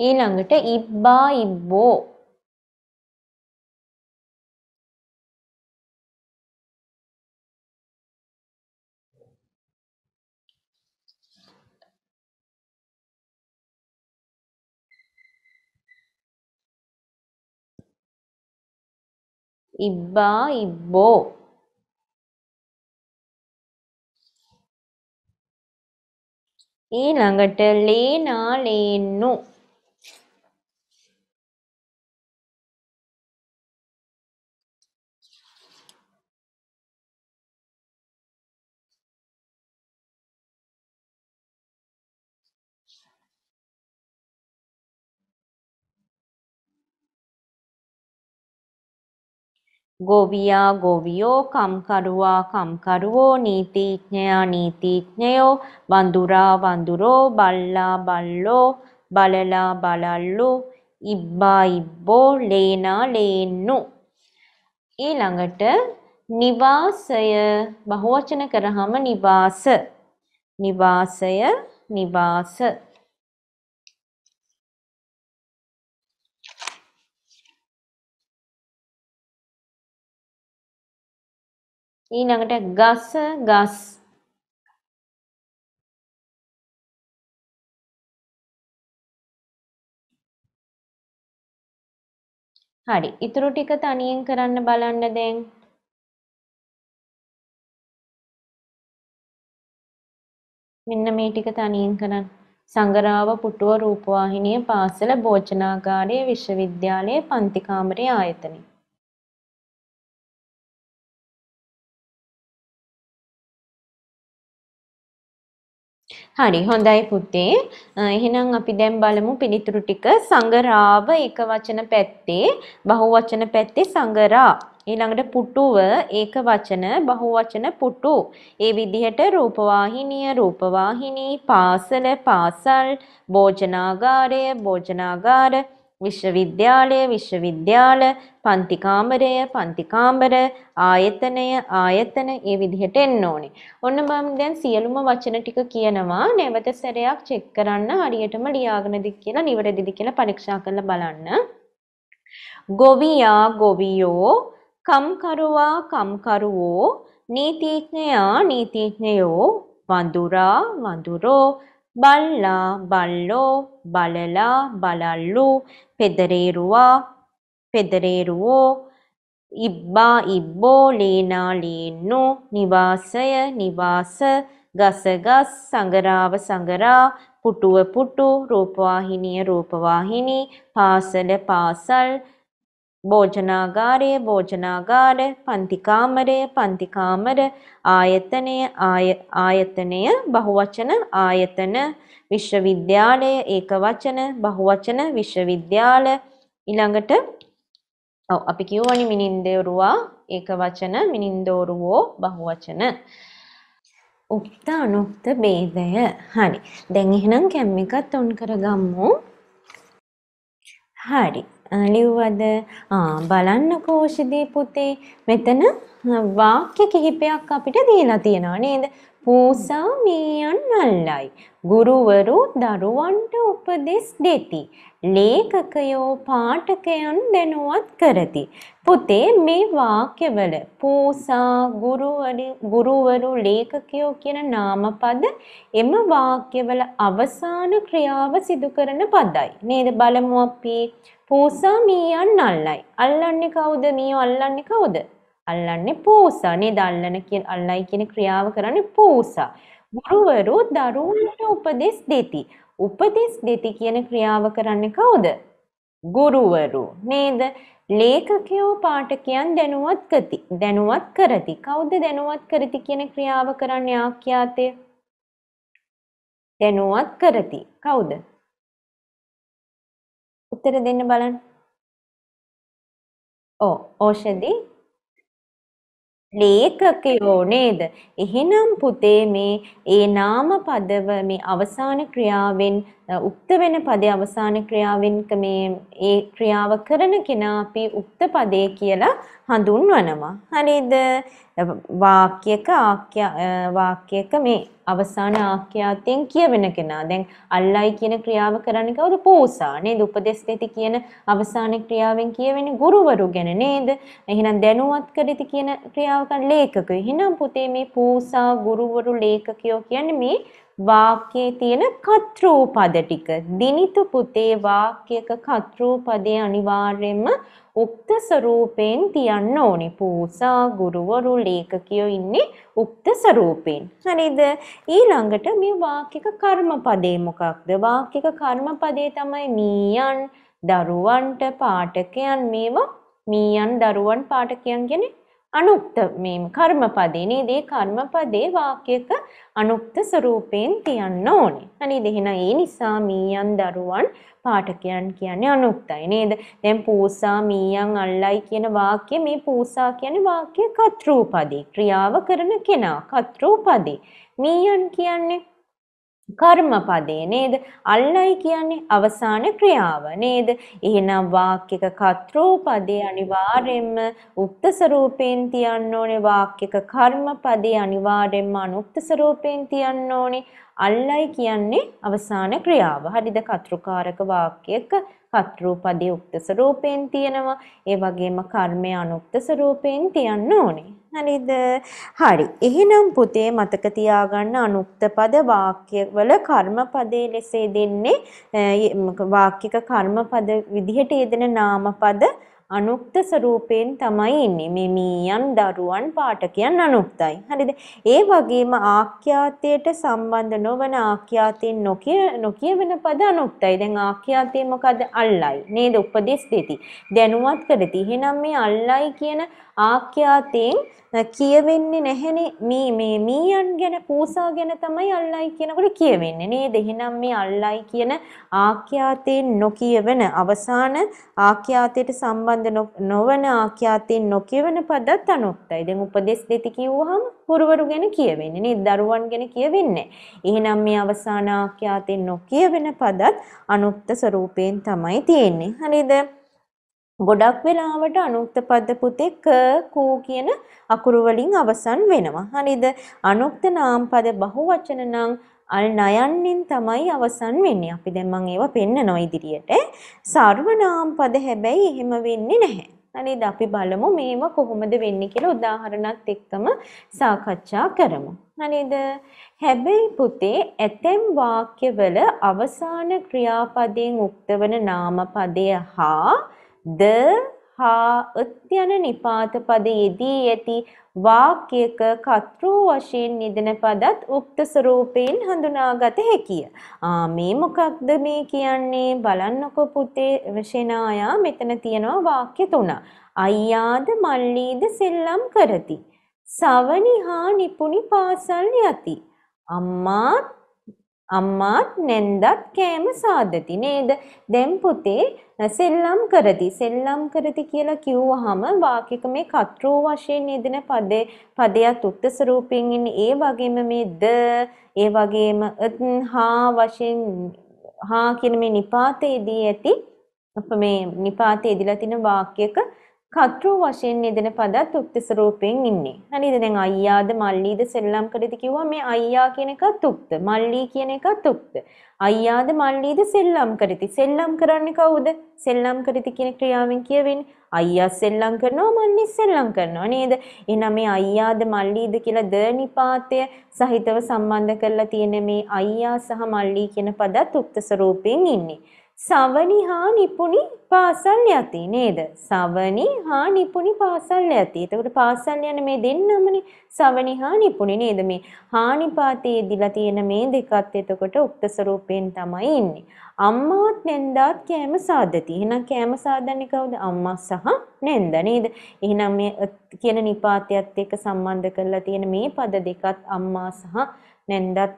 ඊළඟට ඉබ්බා ඉබ්බෝ. ඉබ්බා ඉබ්බෝ. ඊළඟට ලේනා ලේන්නු. गोविया गोवियो, कमकरुआ कमकरुओ, नीतिज्ञया नीतिज्ञयो, वंदुरा वंदुरो, बल्ला बल्लो, बलला बलल्लु, इब्बा इब्बो, लेना लेन्नु. ඊළඟට නිවාසය බහුවචන කරාම නිවාස. නිවාසය නිවාස. ඊළඟට ගස ගස්. හරි. ඊටු ටික තනියෙන් කරන්න බලන්න දැන්. මෙන්න මේ ටික තනියෙන් කරන්න. සංගරාව පුටුව රූපවාහිනිය පාසල භෝජනාගාරය විශ්වවිද්‍යාලය පන්ති කාමරය ආයතනය. හරි හොඳයි පුතේ. එහෙනම් අපි දැන් බලමු පිළිතුරු ටික. සංගරාව ඒක වචන පැත්තේ බහුවචන පැත්තේ සංගරා. ඊළඟට පුටුව ඒක වචන බහුවචන පුටු. ඒ විදිහට රූපවාහිනිය රූපවාහිනී, පාසල පාසල්, භෝජනාගාරය භෝජනාගාර, විශ්වවිද්‍යාලය විශ්වවිද්‍යාල, පන්ති කාමරය පන්ති කාමර, ආයතනය ආයතන. ඒ විදිහට එන්න ඕනේ. ඔන්න මම දැන් සියලුම වචන ටික කියනවා. නැවත සැරයක් චෙක් කරන්න හරියටම ලියාගෙනද කියලා නිවැරදිද කියලා පරීක්ෂා කරලා බලන්න. ගොවියා ගොවියෝ, කම්කරුවා කම්කරුවෝ, නීතිඥයා නීතිඥයෝ, වඳුරා වඳුරෝ, බල්ලා බල්ලෝ, බලලා බලල්ලු, පෙදරේරුවා පෙදරේරුවෝ, ඉබ්බා ඉබ්බෝ, ලේනා ලේන්නු, නිවාසය නිවාස, ගස ගස්, සංගරාව සංගරා, පුටුව පුටු, රූපවාහිනිය රූපවාහිනී, පාසල පාසල්, භෝජනාගාරය භෝජනාගාර, පන්ති කාමරය පන්ති කාමර, ආයතනය ආයතනය බහුවචන ආයතන, විශ්වවිද්‍යාලය ඒකවචන බහුවචන විශ්වවිද්‍යාල. ඊළඟට ඔව් අපි කියවනේ මිනින්දෝරුවා ඒකවචන මිනින්දෝරුවෝ බහුවචන. උක්ත අනුක්ත ભેදය. හරි. දැන් එහෙනම් කැම් එකත් ඔන් කරගමු. හරි. ලිව්වද? ආ බලන්නකෝ ශිදී පුතේ මෙතන වාක්‍ය කිහිපයක් අපිට දීලා තියෙනවා නේද? පූසා මියන් අල්ලයි. ගුරුවරු දරුවන්ට උපදෙස් දෙති. ලේඛකයෝ පාඨකයන් දැනුවත් කරති. පුතේ මේ වාක්‍යවල පූසා ගුරුවරු ගුරුවරු ලේඛකයෝ කියන නාම පද එම වාක්‍යවල අවසාන ක්‍රියාව සිදු කරන පදයි. නේද? බලමු අපි පූසා මියන් අල්ලයි. අල්ලන්නේ කවුද? මියෝ අල්ලන්නේ කවුද? අල්ලන්නේ පූසා නේද? අල්ලන කියන අල්ලයි කියන ක්‍රියාව කරන්නේ පූසා. ගුරුවරු දරුවන්ට උපදෙස් දෙති. උපදෙස් දෙති කියන ක්‍රියාව කරන්නේ කවුද? ගුරුවරු නේද? ලේඛකයෝ පාඨකයන් දැනුවත් කරති. දැනුවත් කරති. කවුද දැනුවත් කරති කියන ක්‍රියාව කරන්නේ? ආඛ්‍යාතය. දැනුවත් කරති. කවුද? උත්තර දෙන්න බලන්න. ඔව් ඖෂධි ලේඛකයෝ නේද? එහෙනම් පුතේ මේ ඒ නාම පදව මේ අවසාන ක්‍රියාවෙන් උක්ත වෙන පදේ අවසාන ක්‍රියාවෙන් මේ ඒ ක්‍රියාව කරන කෙනා අපි උක්ත පදේ කියලා හඳුන්වනවා. හරිද? වාක්‍යයක වාක්‍යයක මේ අවසාන ආඛ්‍යාතයෙන් කියවෙන කෙනා. දැන් අල්ලයි කියන ක්‍රියාව කරන්නේ කවුද? පූසා නේද? උපදෙස් දෙති කියන අවසාන ක්‍රියාවෙන් කියවෙන්නේ ගුරුවරු ගැන නේද? එහෙනම් දැනුවත් කරති කියන ක්‍රියාව කරන ලේඛකයෝ. එහෙනම් පුතේ මේ පූසා ගුරුවරු ලේඛකයෝ කියන්නේ මේ වාක්‍යයේ තියෙන කර්තෘ පද ටික. දිනිතු පුතේ වාක්‍යයක කර්තෘ පදේ අනිවාර්යයෙන්ම උක්ත ස්වරූපයෙන් තියන්න ඕනේ. පූසා ගුරුවරු ලේඛකයෝ ඉන්නේ උක්ත ස්වරූපයෙන්. හරිද? ඊළඟට මේ වාක්‍යයක කර්මපදේ මොකක්ද? වාක්‍යයක කර්මපදේ තමයි මීයන් දරුවන්ට පාඨකයන්. මේවා මීයන් දරුවන් පාඨකයන් කියන්නේ අනුක්ත මේ කර්මපදේ නේද? ඒ කර්මපදේ වාක්‍යයක අනුක්ත ස්වරූපයෙන් තියන්න ඕනේ. හරිද? එහෙනම් ඒ නිසා මීයන් දරුවන් පාඨකයන් කියන්නේ අනුක්තයි නේද? දැන් පූසා මීයන් අල්ලයි කියන වාක්‍ය මේ පූසා කියන්නේ වාක්‍ය කර්තෘ පදේ ක්‍රියාව කරන කෙනා කර්තෘ පදේ. මීයන් කියන්නේ කර්මපදේ නේද? අල්ලයි කියන්නේ අවසාන ක්‍රියාව නේද? එහෙනම් වාක්‍යක කර්තෘ පදේ අනිවාර්යෙන්ම උක්ත ස්වරූපයෙන් තියන්න ඕනේ. වාක්‍යක කර්මපදේ අනිවාර්යෙන්ම අනුක්ත ස්වරූපයෙන් තියන්න ඕනේ. අල්ලයි කියන්නේ අවසාන ක්‍රියාව. හරිද? කර්තෘකාරක වාක්‍යයක කර්තෘ පදේ උක්ත ස්වරූපයෙන් තියනවා. ඒ වගේම කර්මය අනුක්ත ස්වරූපයෙන් තියන්න ඕනේ. හරිද? හරි. එහෙනම් පුතේ මතක තියාගන්න අනුක්ත පද වාක්‍යවල කර්මපදයේ ලෙසේ දෙන්නේ වාක්‍යක කර්මපද විදිහට යෙදෙන නාම පද අනුක්ත ස්වරූපයෙන් තමයි ඉන්නේ. මේ මීයන් දරුවන් පාඨකයන් අනුක්තයි. හරිද? ඒ වගේම ආඛ්‍යාතයට සම්බන්ධ නොවන ආඛ්‍යාතයෙන් නොකිය නොකියවන පද අනුක්තයි. දැන් ආඛ්‍යාතය මොකද? අල්ලයි නේද? උපදෙස් දෙති. දැනුවත් කරති. එහෙනම් මේ අල්ලයි කියන ආඛ්‍යාතයෙන් කියවෙන්නේ නැහැනේ. මේ මේ මීයන් ගැන පූසා ගැන තමයි අල්ලයි කියනකොට කියවෙන්නේ නේද? එහෙනම් මේ අල්ලයි කියන ආඛ්‍යාතයෙන් නොකියවන අවසාන ආඛ්‍යාතයට සම්බන්ධ නොවන ආඛ්‍යාතයෙන් නොකියවන පදත් අනුක්තයි. දැන් උපදෙස් දෙති කිව්වහම ගුරුවරු ගැන කියවෙන්නේ නේද? දරුවන් ගැන කියවෙන්නේ. එහෙනම් මේ අවසාන ආඛ්‍යාතයෙන් නොකියවන පදත් අනුක්ත ස්වරූපයෙන් තමයි තියෙන්නේ. හරිද? ගොඩක් වෙලාවට අනුක්ත පද පුතේ ක කූ කියන අකුරු වලින් අවසන් වෙනවා. හරිද? අනුක්ත නාම පද බහුවචන නම් අල් නයන්ෙන් තමයි අවසන් වෙන්නේ. අපි දැන් මම ඒවා පෙන්නනවා ඉදිරියට. සර්වනාම පද හැබැයි එහෙම වෙන්නේ නැහැ. හරිද? අපි බලමු මේවා කොහොමද වෙන්නේ කියලා උදාහරණත් එක්කම සාකච්ඡා කරමු. හරිද? හැබැයි පුතේ ඇතැම් වාක්‍යවල අවසාන ක්‍රියාපදයෙන් උක්තවන නාම පදය හා ද හා ත් යන නිපාත පදයේදී ඇති වාක්‍යයක කර්තෘ වශයෙන් යෙදෙන පදත් උක්ත ස්වරූපයෙන් හඳුනාගත හැකිය. ආ මේ මොකක්ද මේ කියන්නේ? බලන්නකො පුතේ ශෙනායා මෙතන තියෙනවා වාක්‍ය තුන. අයියාද මල්ලීද සෙල්ලම් කරති. සවනි හා නිපුනි පාසල් යති. අම්මාත් අම්මාත් නැන්දත් කෑම සාදති නේද? දැන් පුතේ සෙල්ලම් කරති. සෙල්ලම් කරති කියලා කිව්වහම වාක්‍යක මේ කර්තෘ වශයෙන් යෙදෙන පදේ පදයට උක්ත ස්වරූපයෙන් ඉන්නේ. ඒ වගේම මේ ද ඒ වගේම හා වශයෙන් හා කියන මේ නිපාතයේදී ඇති අප මේ නිපාතයේ ඉදලා තින වාක්‍යයක කතෘ වශයෙන් යෙදෙන පදත් උක්ති ස්වරූපයෙන් ඉන්නේ. හරිද? දැන් අයියාද මල්ලීද සෙල්ලම් කරේද කිව්වා. මේ අයියා කියන එකත් උක්ත, මල්ලී කියන එකත් උක්ත. අයියාද මල්ලීද සෙල්ලම් කරේති. සෙල්ලම් කරන්නේ කවුද? සෙල්ලම් කරේති කියන ක්‍රියාවෙන් කියවෙන්නේ අයියා සෙල්ලම් කරනවා මල්ලී සෙල්ලම් කරනවා නේද? එහෙනම් මේ අයියාද මල්ලීද කියලා ද නිපාතය සහිතව සම්බන්ධ කරලා තියෙන මේ අයියා සහ මල්ලී කියන පදත් උක්ත ස්වරූපයෙන් ඉන්නේ. සවනි හා නිපුනි පාසල් යති නේද? සවනි හා නිපුනි පාසල් යති. එතකොට පාසල් යන මේ දෙන්නමනේ සවනි හා නිපුනි නේද? මේ හා නිපාතයේදීලා තියෙන මේ දෙකත් එතකොට උක්ත ස්වරූපයෙන් තමයි ඉන්නේ. අම්මාත් නැන්දාත් කෑම සාදති. එහෙනම් කෑම සාදන්නේ කවුද? අම්මා සහ නැන්දා නේද? එහෙනම් මේ කියන නිපාතයත් එක්ක සම්බන්ධ කරලා තියෙන මේ පද දෙකත් අම්මා සහ නැන්දාත්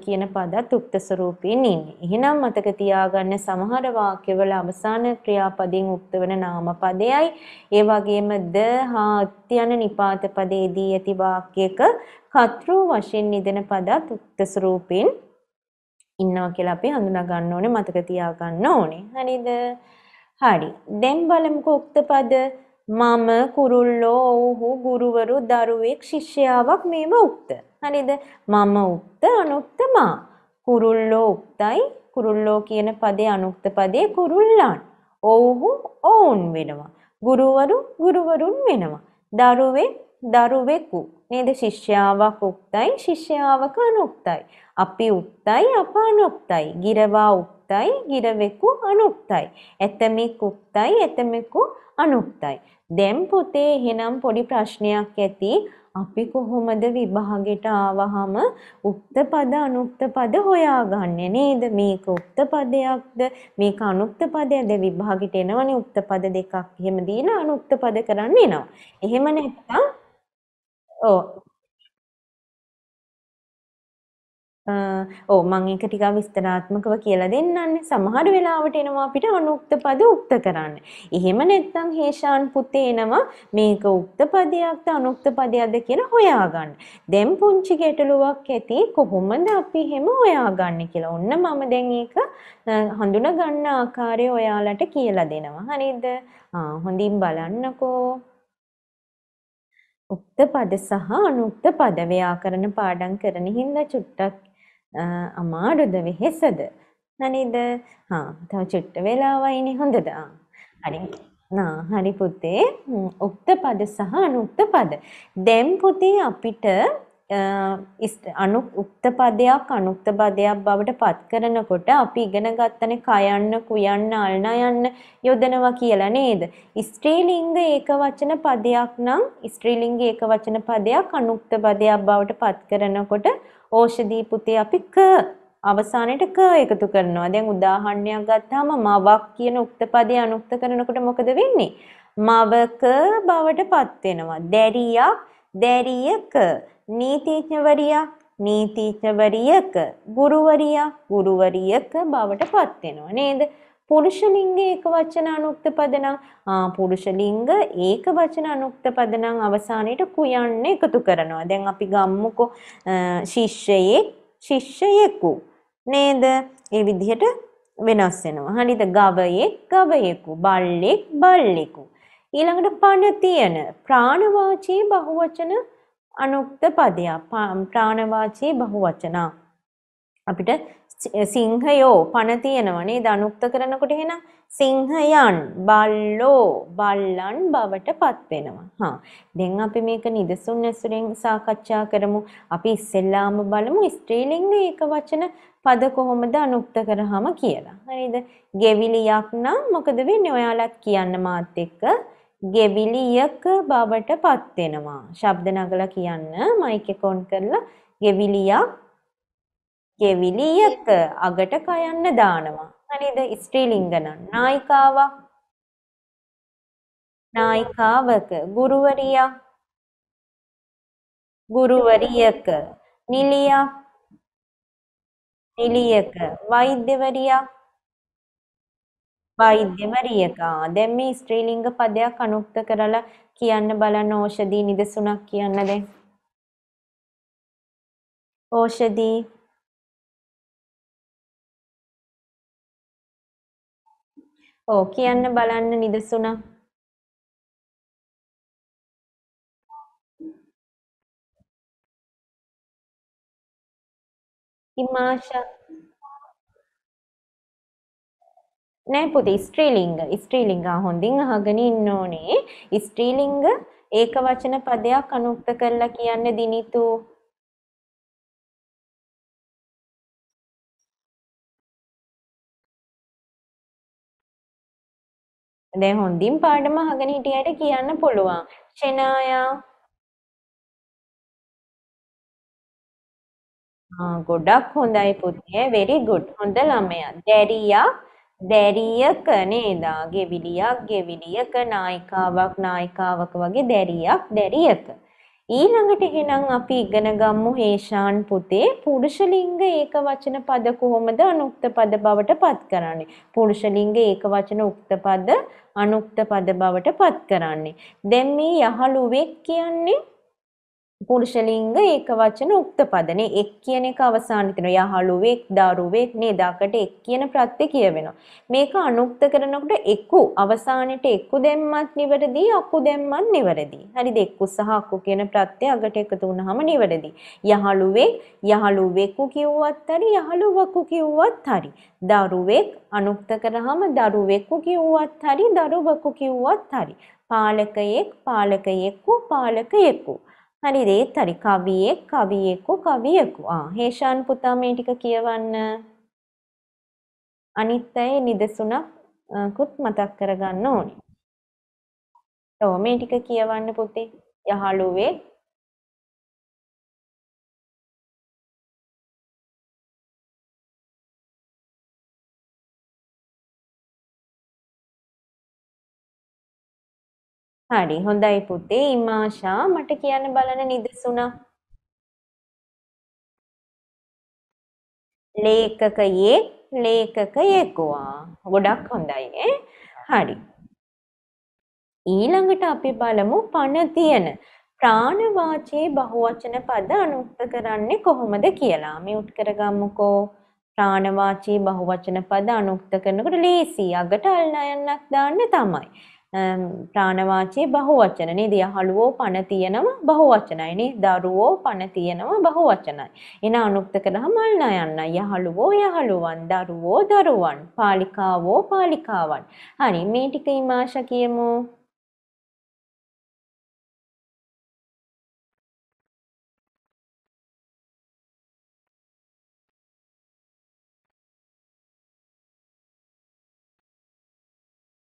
කියන පදත් උක්ත ස්වරූපයෙන් ඉන්නේ. එහෙනම් මතක තියාගන්න සමහර වාක්‍යවල අවසාන ක්‍රියාපදයෙන් උක්ත වෙන නාම පදයයි ඒ වගේම ද හාත් යන නිපාත පදයේදී ඇති වාක්‍යයක කතෘ වශයෙන් නිදෙන පදත් උක්ත ස්වරූපයෙන් ඉන්නවා කියලා අපි හඳුනා ගන්න ඕනේ, මතක තියා ගන්න ඕනේ. හරිද? හරි. දැන් බලමුකෝ උක්ත පද. මම, කුරුල්ලෝ, ඔව්හු, ගුරුවරු, දරුවෙක්, ශිෂ්‍යාවක් මේව උක්ත. හරිද? මම උක්ත, අනුක්ත මා. කුරුල්ලෝ උක්තයි. කුරුල්ලෝ කියන පදේ අනුක්ත පදේ කුරුල්ලන්. ඔව්හු ඔවුන් වෙනවා. ගුරුවරු ගුරුවරුන් වෙනවා. දරුවෙක් දරුවෙකු නේද? ශිෂ්‍යාවක් උක්තයි, ශිෂ්‍යාවක අනුක්තයි. අපි උක්තයි, අප අනුක්තයි. ගිරවා උක්තයි, ගිරවෙකු අනුක්තයි. ඇතමෙක් උක්තයි, ඇතමෙකු අනුක්තයි. දැන් පුතේ එහෙනම් පොඩි ප්‍රශ්නයක් ඇති. අපි කොහොමද විභාගෙට ආවහම උක්ත පද අනුක්ත පද හොයාගන්නේ නේද? මේක උක්ත පදයක්ද මේක අනුක්ත පදයක්ද? විභාගෙට එනවනේ උක්ත පද දෙකක් එහෙම දීලා අනුක්ත පද කරන්න එනවා. එහෙම නැත්නම් ඕ ඕ මම ඒක ටිකක් විස්තරාත්මකව කියලා දෙන්නන්නේ. සමහර වෙලාවට එනවා අපිට අනුක්ත පද උක්ත කරන්න. එහෙම නැත්නම් හේෂාන් පුතේ එනවා මේක උක්ත පදයක්ද අනුක්ත පදයක්ද කියලා හොයාගන්න. දැන් පුංචි ගැටලුවක් ඇති කොහොමද අපි එහෙම හොයාගන්නේ කියලා. ඔන්න මම දැන් ඒක හඳුනා ගන්න ආකාරය ඔයාලට කියලා දෙනවා. හරිද? ආ හොඳින් බලන්නකෝ. උක්ත පද සහ අනුක්ත පද ව්‍යාකරණ පාඩම් කරන හින්දා චුට්ටක් අමාරුද වෙහෙසද? නේද? හා තව චුට්ට වෙලාවයිනේ. හොඳද? හරි. නා හරි පුතේ. උක්ත පද සහ අනුක්ත පද. දැන් පුතේ අපිට අනු උක්ත පදයක් අනුක්ත පදයක් බවට පත් කරනකොට අපි ඉගෙන ගන්නනේ කයන්න කුයන්න අල්න යන්න යොදනවා කියලා නේද? ස්ත්‍රීලිංග ඒකවචන පදයක් නම් ස්ත්‍රීලිංග ඒකවචන පදයක් අනුක්ත පදයක් බවට පත් කරනකොට ඖෂධී පුතේ අපි ක අවසානයේ ක එකතු කරනවා. දැන් උදාහරණයක් ගත්තාම මවක් කියන උක්ත පදය අනුක්ත කරනකොට මොකද වෙන්නේ? මවක බවට පත් වෙනවා. දැරියක් දැරියක. නීතිඥවරියක් නීතිඥවරියක. ගුරුවරියක් ගුරුවරියක බවට පත් වෙනවා නේද? පුරුෂ ලිංග ඒකවචන අනුක්ත පද නම් ආ පුරුෂ ලිංග ඒකවචන අනුක්ත පද නම් අවසානයේ කුයන්න එකතු කරනවා. දැන් අපි ගම්මුකෝ ශිෂ්‍යයෙක් ශිෂ්‍යයෙකු නේද? ඒ විදිහට වෙනස් වෙනවා. හරිද? ගවයෙක් ගවයෙකු, බල්ලෙක් බල්ලෙකු. ඊළඟට පණ තියෙන ප්‍රාණවාචී බහුවචන අනුක්ත පදයක් ප්‍රාණවාචී බහුවචන. අපිට සිංහයෝ පණ තියෙනවා නේද? අනුක්ත කරනකොට එන සිංහයන්, බල්ලෝ බල්ලන් බවට පත් වෙනවා. හා දැන් අපි මේක නිදසුන් ඇසුරෙන් සාකච්ඡා කරමු. අපි ඉස්සෙල්ලාම බලමු ස්ත්‍රීලිංග ඒකවචන පද කොහොමද අනුක්ත කරාම කියලා. හරිද? ගෙවිලියක් නම් මොකද වෙන්නේ? ඔයාලත් කියන්න මාත් එක්ක. ගෙවිලියක බවට පත් වෙනවා. ශබ්ද නගලා කියන්න මයික් එක ඔන් කරලා. ගෙවිලියක් ගෙවිලියක. අගට කයන්න දානවා. හරිද? ස්ත්‍රීලිංග නම් නායිකාවක් නායිකාවක. ගුරුවරියක් ගුරුවරියක. නිලියක් නිලියක. වෛද්‍යවරියක් වෛද්‍යවරියක. දැන් මේ ස්ත්‍රීලිංග පදයක් අනුක්ත කරලා කියන්න බලන්න. ඖෂධී නිදසුණක් කියන්න දැන්. ඖෂධී ඕ කියන්න බලන්න නිදසුණා. ඉමාෂා නෑ පුතේ ස්ත්‍රීලිංග ස්ත්‍රීලිංග හොඳින් අහගෙන ඉන්න ඕනේ. ස්ත්‍රීලිංග ඒක වචන පදයක් අනුක්ත කරලා කියන්නේ දිනිතු. දැන් හොඳින් පාඩම අහගෙන හිටියට කියන්න පුළුවන්. ෂෙනායා ආ ගොඩක් හොඳයි පුතේ very good හොඳ ළමයා. දැරියා දැරියක නේද? ගෙවිලියක් ගෙවිලියක නායිකාවක් නායිකාවක වගේ දැරියක් දැරියක. ඊළඟට එහෙනම් අපි ඉගෙන ගමු හේෂාන් පුතේ පුරුෂලිංග ඒක වචන පද කොහොමද අනුක්ත පද බවට පත් කරන්නේ? පුරුෂලිංග ඒක වචන උක්ත පද අනුක්ත පද බවට පත් කරන්නේ. දැන් මේ යහළුවෙක් කියන්නේ පුරුෂලිංග ඒක වචන උක්ත පදනේ. එක් කියන එක අවසානයේ තියෙන යහළුවෙක් දරුවෙක් නේද? අකට එක් කියන ප්‍රත්‍ය කියවෙනවා. මේක අනුක්ත කරනකොට එකු අවසානයේ එකු දැම්මත් නිවැරදි අකු දැම්මත් නිවැරදි. හරිද? එක්කු සහ අකු කියන ප්‍රත්‍ය අගට එකතු වුනහම නිවැරදි. යහළුවෙක් යහළුවෙකු කිව්වත් හරි යහළුවකු කිව්වත් හරි. දරුවෙක් අනුක්ත කරාම දරුවෙකු කිව්වත් හරි දරුවකු කිව්වත් හරි. පාලකයෙක් පාලකයෙකු පාලකයෙකු. හරිද? ඒත් හරි. කවියෙක් කවියෙකු කවියෙකු. ආ හේෂාන් පුතා මේ ටික කියවන්න. අනිත් අය නිදසුණකුත් මතක් කරගන්න ඕනේ. ඔව් මේ ටික කියවන්න පුතේ. යහළුවේ හරි හොඳයි පුතේ. ඉමාෂා මට කියන්න බලන්න නිදසුණ. ලේඛකයේ ලේඛකයෙකුවා. ගොඩක් හොඳයි ඈ. හරි. ඊළඟට අපි බලමු පණ තියෙන ප්‍රාණවාචී බහුවචන පද අනුක්ත කරන්නේ කොහොමද කියලා. මියුට් කරගමුකෝ. ප්‍රාණවාචී බහුවචන පද අනුක්ත කරනකොට ලේසි අගට අල්න යන්නක් දාන්න තමයි. ප්‍රාණවාචී බහුවචන නේද? යහළුවෝ පණ තියෙනම බහුවචනයි නේ. දරුවෝ පණ තියෙනම බහුවචනයි. එන අනුක්ත කරාම අල්න යන්න. යහළුවෝ යහළුවන් දරුවෝ දරුවන් පාලිකාවෝ පාලිකාවන්. හරි මේ ටික ඉමාෂා කියමු.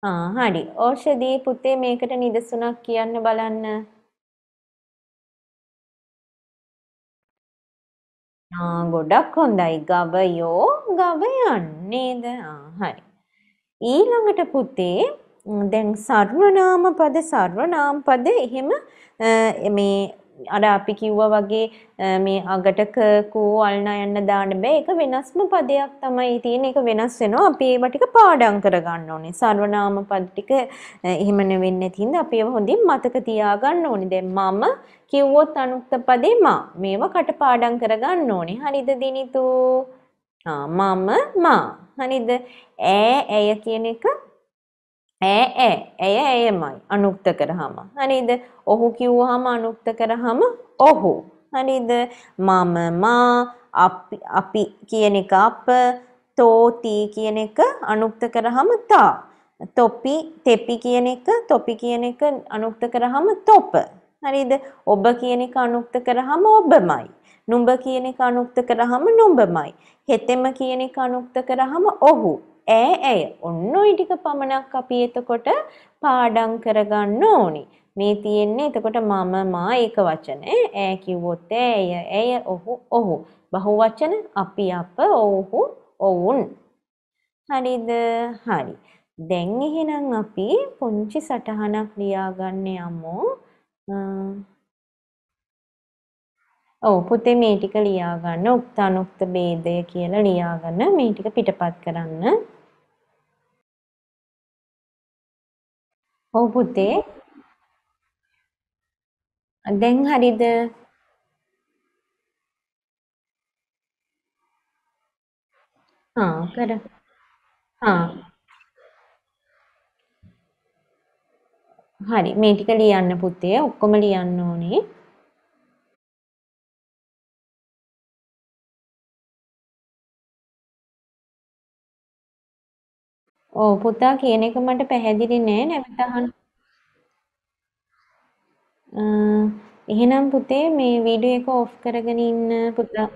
ආ හරි. ඖෂධී පුතේ මේකට නිදසුණක් කියන්න බලන්න. ආ ගොඩක් හොඳයි. ගවයෝ ගවයන් නේද? ආ හරි. ඊළඟට පුතේ දැන් සර්වනාම පද සර්වනාම පද එහෙම මේ අර අපි කිව්වා වගේ මේ අගට ක කෝ අල්න යන්න දාන්න බෑ. ඒක වෙනස්ම පදයක් තමයි තියෙන්නේ. ඒක වෙනස් වෙනවා. අපි ඒවා ටික පාඩම් කරගන්න ඕනේ. සර්වනාම පද ටික එහෙම නෙවෙන්නේ නැතිනම් අපි ඒවා හොඳින් මතක තියාගන්න ඕනේ. දැන් මම කිව්වොත් අනුක්ත පදේ මා. මේවා කටපාඩම් කරගන්න ඕනේ. හරිද දිනිතු? ආ මම මා. හරිද? ඈ ඇය කියන එක ඈ ඈ ඇය ඇයමයි අනුක්ත කරාම. හරිද? ඔහු කිව්වහම අනුක්ත කරාම ඔහු. හරිද? මම මා අපි අපි කියන එක අප තෝති කියන එක අනුක්ත කරාම තා. තොපි තෙපි කියන එක තොපි කියන එක අනුක්ත කරාම තොප. හරිද? ඔබ කියන එක අනුක්ත කරාම ඔබමයි. නුඹ කියන එක අනුක්ත කරාම නුඹමයි. හෙතෙම කියන එක අනුක්ත කරාම ඔහු. ඈ ඇය ඔන්න ඔය ටික පමණක් අපි එතකොට පාඩම් කරගන්න ඕනි. මේ තියෙන්නේ එතකොට මම මා ඒක වචන. ඈ කිව්වොත් ඇය ඇය ඔහු ඔහු. බහුවචන අපි අප ඔහු ඔවුන්. හරිද? හරි. දැන් එහෙනම් අපි පුංචි සටහනක් ලියාගන්න යමු. ඔව් පුතේ මේ ටික ලියාගන්න. උක්ත අනුක්ත ભેදය කියලා ලියාගන්න. මේ ටික පිටපත් කරන්න. ඔව් පුතේ දැන් හරිද? ආ කර ආ හරි මේ ටික ලියන්න පුතේ ඔක්කොම ලියන්න ඕනේ. ඔව් පුතා කියන එක මට පැහැදිලි නෑ නැවත අහන්න. අ, එහෙනම් පුතේ මේ වීඩියෝ එක ඔෆ් කරගෙන ඉන්න පුතා.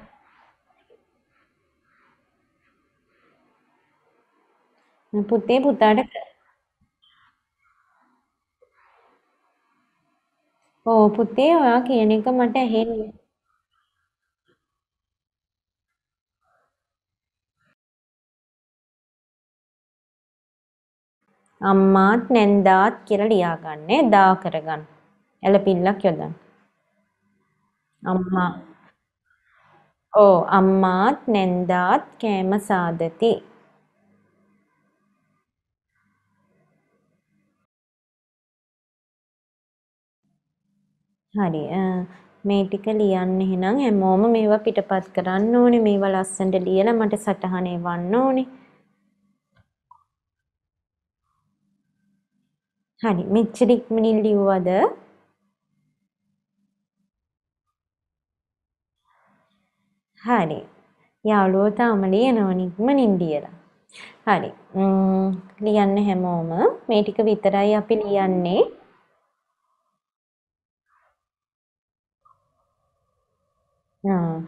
පුතේ පුතාට ක- ඔව් පුතේ ඔයා කියන එක මට ඇහෙන්නේ. අම්මාත් නැන්දාත් කියලා ලියාගන්නේ දා කරගන්න. ඇලපිල්ලක් යොදන්න. අම්මා ඕ අම්මාත් නැන්දාත් කෑම සාදති. හරි අ, මේ ටික ලියන්න එහෙනම් හැමෝම මේවා පිටපත් කරන්න ඕනේ මේවා ලස්සනට ලියලා මට සටහනේ වන්න ඕනේ. හරි මෙච්චර ඉක්මනින් ලිව්වද? හරි යාළුවෝ තාම ලියනවනේ ඉක්මනින් ලියලා. හරි ම්, ලියන්න හැමෝම මේ ටික විතරයි අපි ලියන්නේ. ආ,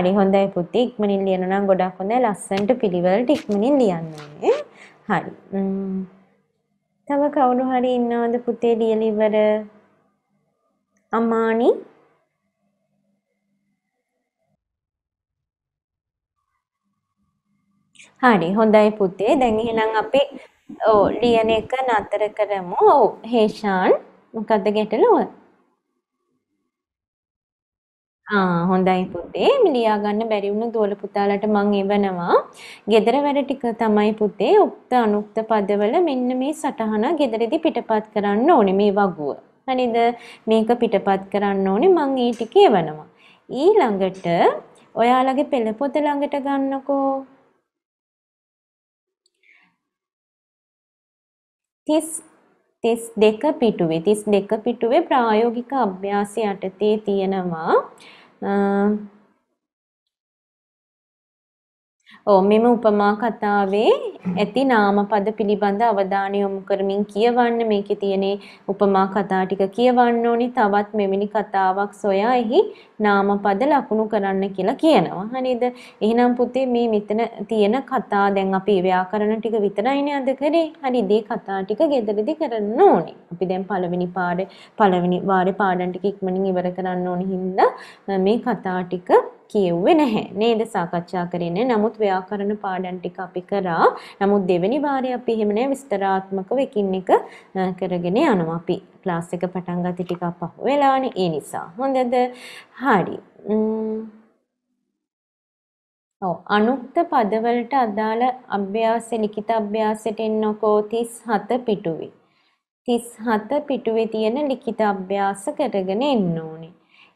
හරි හොඳයි පුතේ ඉක්මනින් ලියන නම් ගොඩක් හොඳයි ලස්සනට පිළිවෙලට ඉක්මනින් ලියන්න ඕනේ. හරි ම්, තව කවුරු හරි ඉන්නවද පුතේ ලියලා ඉවර? අමානි හරි හොඳයි පුතේ දැන් එහෙනම් අපි ඕ ලියන එක නතර කරමු. ඔව් හේෂාන් මොකද්ද ගැටලුව? ආ හොඳයි පුතේ මිලියා ගන්න බැරි වුණ දෝල පුතාලට මං එවනවා. ගෙදර වැඩ ටික තමයි පුතේ උක්ත අනුක්ත පදවල මෙන්න මේ සටහන ගෙදරදී පිටපත් කරන්න ඕනේ මේ වගුව. හරිද? මේක පිටපත් කරන්න ඕනේ මං ඒ ටික එවනවා. ඊළඟට ඔයාලගේ පෙළ පොත ළඟට ගන්නකෝ. තිස් තිස් දෙක පිටුවේ තිස් දෙක පිටුවේ ප්‍රායෝගික අභ්‍යාසය යටතේ තියෙනවා අ, ඕ මෙම උපමා කතාවේ ඇති නාම පද පිළිබඳ අවධානය යොමු කරමින් කියවන්න මේකේ තියෙන උපමා කතා ටික කියවන්න ඕනි. තවත් මෙවැනි කතාවක් සොයා එහි නාම පද ලකුණු කරන්න කියලා කියනවා. හරිද? එහෙනම් පුතේ මේ මෙතන තියෙන කතා දැන් අපි ව්‍යාකරණ ටික විතරයිනේ අද කරේ. හරිද? ඒ කතා ටික ගෙදරදී කරන්න ඕනි. අපි දැන් පළවෙනි පාඩේ පළවෙනි වාරේ පාඩම් ටික ඉක්මනින් ඉවර කරන්න ඕනි හින්දා අ, මේ කතා ටික කියෙව්වේ නැහැ නේද? සාකච්ඡා කරේ නැහැ. නමුත් ව්‍යාකරණ පාඩම් ටික අපි කරා. නමුත් දෙවෙනි වාරේ අපි එහෙම නැහැ විස්තරාත්මකව එකින් එක අ, කරගෙන යනවා. අපි ක්ලාස් එක පටන් ගත්තේ ටිකක් පහුවෙලානේ. ඒ නිසා හොඳද? හරි ම්, ඔව් අනුක්ත පදවලට අදාළ අභ්‍යාස ලිඛිත අභ්‍යාසයට එන්නකෝ. තිස් හත පිටුවේ තිස් හත පිටුවේ තියෙන ලිඛිත අභ්‍යාස කරගෙන එන්න ඕනේ.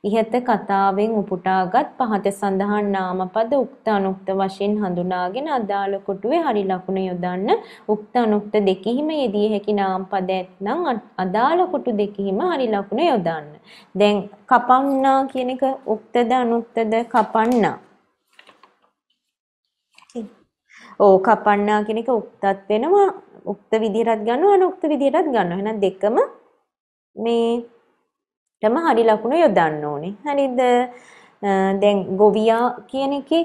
ඉහත කතාවෙන් උපුටාගත් පහත සඳහන් නාම පද උක්ත අනුක්ත වශයෙන් හඳුනාගෙන අදාළ කොටුවේ හරි ලකුණ යොදන්න. උක්ත අනුක්ත දෙකෙහිම යෙදිය හැකි නාම පද ඇත්නම් අ- අදාළ කොටු දෙකෙහිම හරි ලකුණ යොදන්න. දැන් කපන්නා කියන එක උක්තද අනුක්තද? කපන්නා. ඕ කපන්නා කියන එක උක්තත් වෙනවා උක්ත විදිහටත් ගන්නවා අනුක්ත විදිහටත් ගන්නවා. එහෙනම් දෙකම මේ ටම හරි ලකුණු යොදන්න ඕනේ. හරිද? අ, දැන් ගොවියා කියන එකේ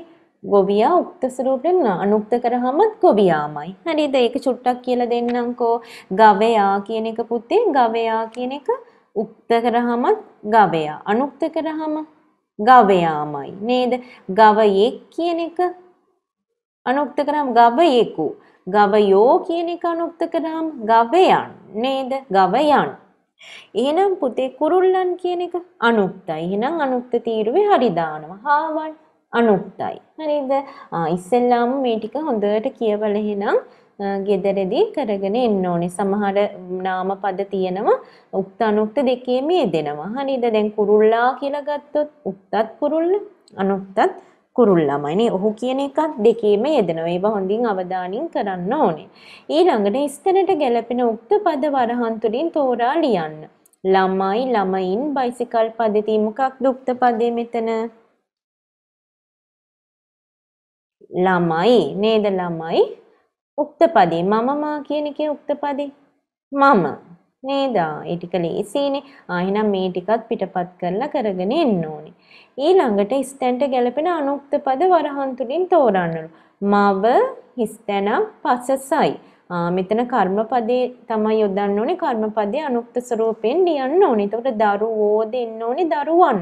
ගොවියා උක්ත ස්වරූපයෙන් න- අනුක්ත කරාමත් ගොවියාමයි. හරිද? ඒක චුට්ටක් කියලා දෙන්නම්කෝ. ගවයා කියන එක පුතේ ගවයා කියන එක උක්ත කරාමත් ගවයා අනුක්ත කරාම ගවයාමයි නේද? ගවයෙක් කියන එක අනුක්ත කරාම ගවයෙකු ගවයෝ කියන එක අනුක්ත කරාම ගවයන් නේද? ගවයන්. එහෙනම් පුතේ කුරුල්ලන් කියන එක අනුක්තයි. එහෙනම් අනුක්ත තීරුවේ හරි දානවා. හාවන් අනුක්තයි. හරිද? ආ, ඉස්සෙල්ලාම මේ ටික හොඳට කියවල එහෙනම් අ, ගෙදරදී කරගෙන එන්න ඕනේ. සමහර නාම පද තියෙනවා උක්ත අනුක්ත දෙකේම යෙදෙනවා. හරිද? දැන් කුරුල්ලා කියලා ගත්තොත් උක්තත් කුරුල්ල අනුක්තත් කුරුල්ලමයිනේ. ඔහු කියන එකක් දෙකේම යෙදෙනවා. ඒව හොඳින් අවධානයෙන් කරන්න ඕනේ. ඊළඟට ස්තනට ගැලපෙන උක්ත පද වරහන් තුලින් තෝරා ලියන්න. ළමයි, ළමයින්, බයිසිකල් පදෙදී මොකක්ද උක්ත පදේ මෙතන? ළමයි නේද? ළමයි උක්ත පදේ. මම මා කියන එකේ උක්ත පදේ මම නේද? ඒ ටික ලේසියිනේ. ආ එහෙනම් මේ ටිකත් පිටපත් කරලා කරගෙන එන්න ඕනේ. ඊළඟට ස්තැන්ට ගැලපෙන අනුක්ත පද වරහන් තුලින් තෝරන්නලු. මව හිස්තැන පසසයි. ආ මෙතන කර්මපදේ තමයි යොදන්න ඕනේ. කර්මපදේ අනුක්ත ස්වරූපයෙන් ලියන්න ඕනේ. එතකොට දරුවෝ දෙන්න ඕනේ දරුවන්.